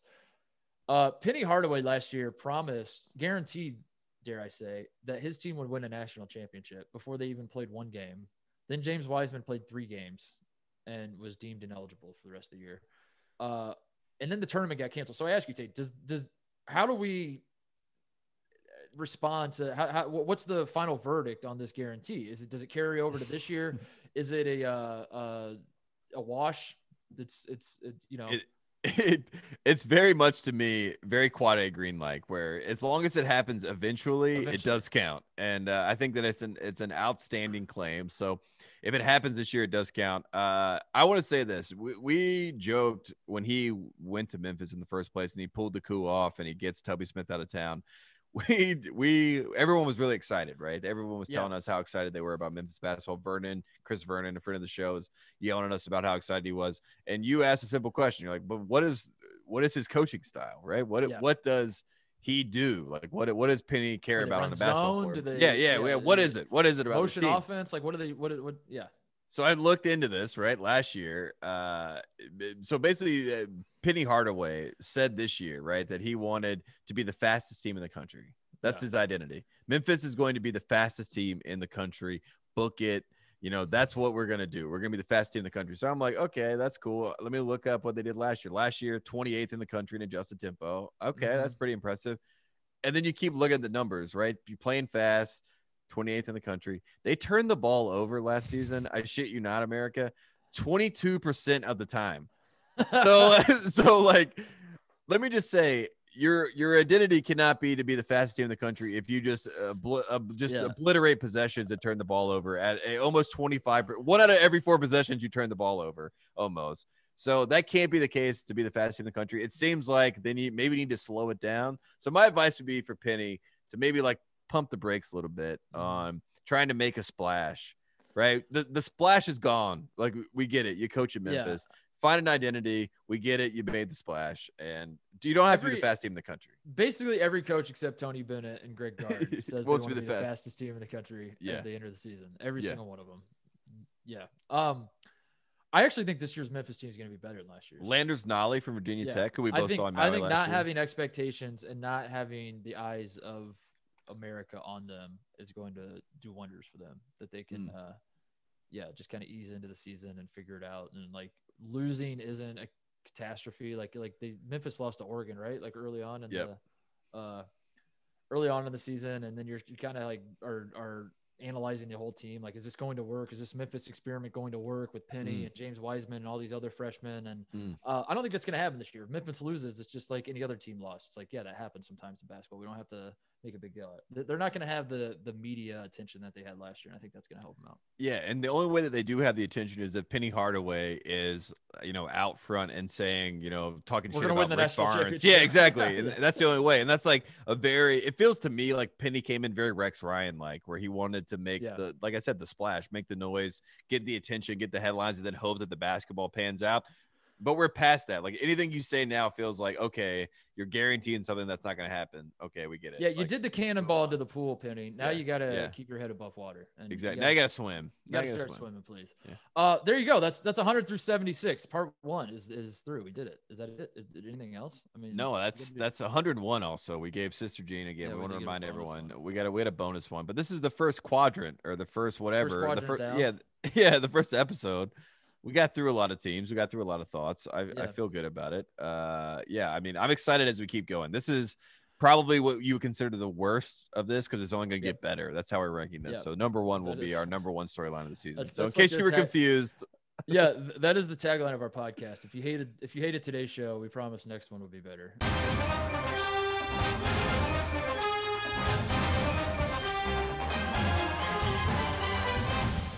uh, Penny Hardaway last year promised, guaranteed, dare I say, that his team would win a national championship before they even played one game. Then James Wiseman played three games and was deemed ineligible for the rest of the year. Uh, And then the tournament got canceled. So I ask you, Tate, does does how do we respond to how, how what's the final verdict on this guarantee? Is it does it carry over to this year? Is it a uh, uh, a wash? It's it's it, you know, it, it it's very much to me very Quade Green like, where as long as it happens eventually, eventually. it does count. And uh, I think that it's an it's an outstanding claim. So. If it happens this year, it does count. Uh, I want to say this. We, we joked when he went to Memphis in the first place and he pulled the coup off and he gets Tubby Smith out of town. We, we, everyone was really excited, right? Everyone was telling yeah. us how excited they were about Memphis basketball. Vernon, Chris Vernon, a friend of the show, is yelling at us about how excited he was. And you asked a simple question. You're like, but what is, what is his coaching style, right? What, yeah. what does he do? Like what, what does Penny care do about on the basketball zone? court? They, yeah, yeah. yeah, yeah. What is it? What is it about motion the team? offense? Like what are they, what, what, yeah. So I looked into this right last year. Uh, so basically uh, Penny Hardaway said this year, right, that he wanted to be the fastest team in the country. That's yeah. his identity. Memphis is going to be the fastest team in the country. Book it. You know, that's what we're going to do. We're going to be the fastest team in the country. So I'm like, okay, that's cool. Let me look up what they did last year. Last year, twenty-eighth in the country in adjusted tempo. Okay, mm-hmm. that's pretty impressive. And then you keep looking at the numbers, right? You're playing fast, twenty-eighth in the country. They turned the ball over last season. I shit you not, America. twenty-two percent of the time. So, so like, let me just say, Your your identity cannot be to be the fastest team in the country if you just uh, bl- uh, just yeah. obliterate possessions and turn the ball over at a, almost twenty-five. One out of every four possessions you turn the ball over almost. So that can't be the case to be the fastest team in the country. It seems like they need maybe need to slow it down. So my advice would be for Penny to maybe like pump the brakes a little bit on um, trying to make a splash. Right, the the splash is gone. Like we get it. You coach in Memphis. Yeah. Find an identity. We get it. You made the splash, and you don't have every, to be the fastest team in the country. Basically, every coach except Tony Bennett and Greg Gard says they want to be the, be the fast. fastest team in the country yeah. as they enter the season. Every yeah. single one of them. Yeah. Um, I actually think this year's Memphis team is going to be better than last year's. Landers Nolley from Virginia yeah. Tech, who we both think, saw in Maui I think last not year. Having expectations and not having the eyes of America on them is going to do wonders for them. That they can, mm. uh, yeah, just kind of ease into the season and figure it out and like. Losing isn't a catastrophe. Like, like the Memphis lost to Oregon, right? Like early on in yep. the, uh, early on in the season. And then you're you kind of like, are, are analyzing the whole team. Like, is this going to work? Is this Memphis experiment going to work with Penny mm. and James Wiseman and all these other freshmen? And mm. uh, I don't think that's going to happen this year. If Memphis loses, it's just like any other team lost. It's like, yeah, that happens sometimes in basketball. We don't have to make a big deal. They're not going to have the the media attention that they had last year, and I think that's going to help them out. Yeah, and the only way that they do have the attention is if Penny Hardaway is, you know, out front and saying, you know, talking We're shit about Rick Barnes. Yeah, exactly. And that's the only way. And that's like a very – it feels to me like Penny came in very Rex Ryan-like, where he wanted to make yeah. the – like I said, the splash, make the noise, get the attention, get the headlines, and then hope that the basketball pans out. But we're past that. Like, anything you say now feels like, okay, you're guaranteeing something that's not going to happen. Okay, we get it. Yeah, you like, did the cannonball to the pool, Penny. Now yeah, you got to yeah. keep your head above water. And exactly. You gotta, now you got to swim. You got to start swim. swimming, please. Yeah. Uh, there you go. That's that's one hundred through seventy-six. Part one is is through. We did it. Is that it? Is, is anything else? I mean, no, that's that's one hundred one. Also, we gave Sister Jean again. Yeah, we, we want to remind everyone one. we got a we had a bonus one, but this is the first quadrant or the first whatever. First the first, yeah, yeah, the first episode. We got through a lot of teams. We got through a lot of thoughts. I, yeah. I feel good about it. Uh, yeah, I mean, I'm excited as we keep going. This is probably what you would consider the worst of this because it's only going to yep. get better. That's how we're ranking this. Yep. So number one that will is. be our number one storyline of the season. That's, so that's in like case you were tag- confused. yeah, th- that is the tagline of our podcast. If you hated, if you hated today's show, we promise next one will be better.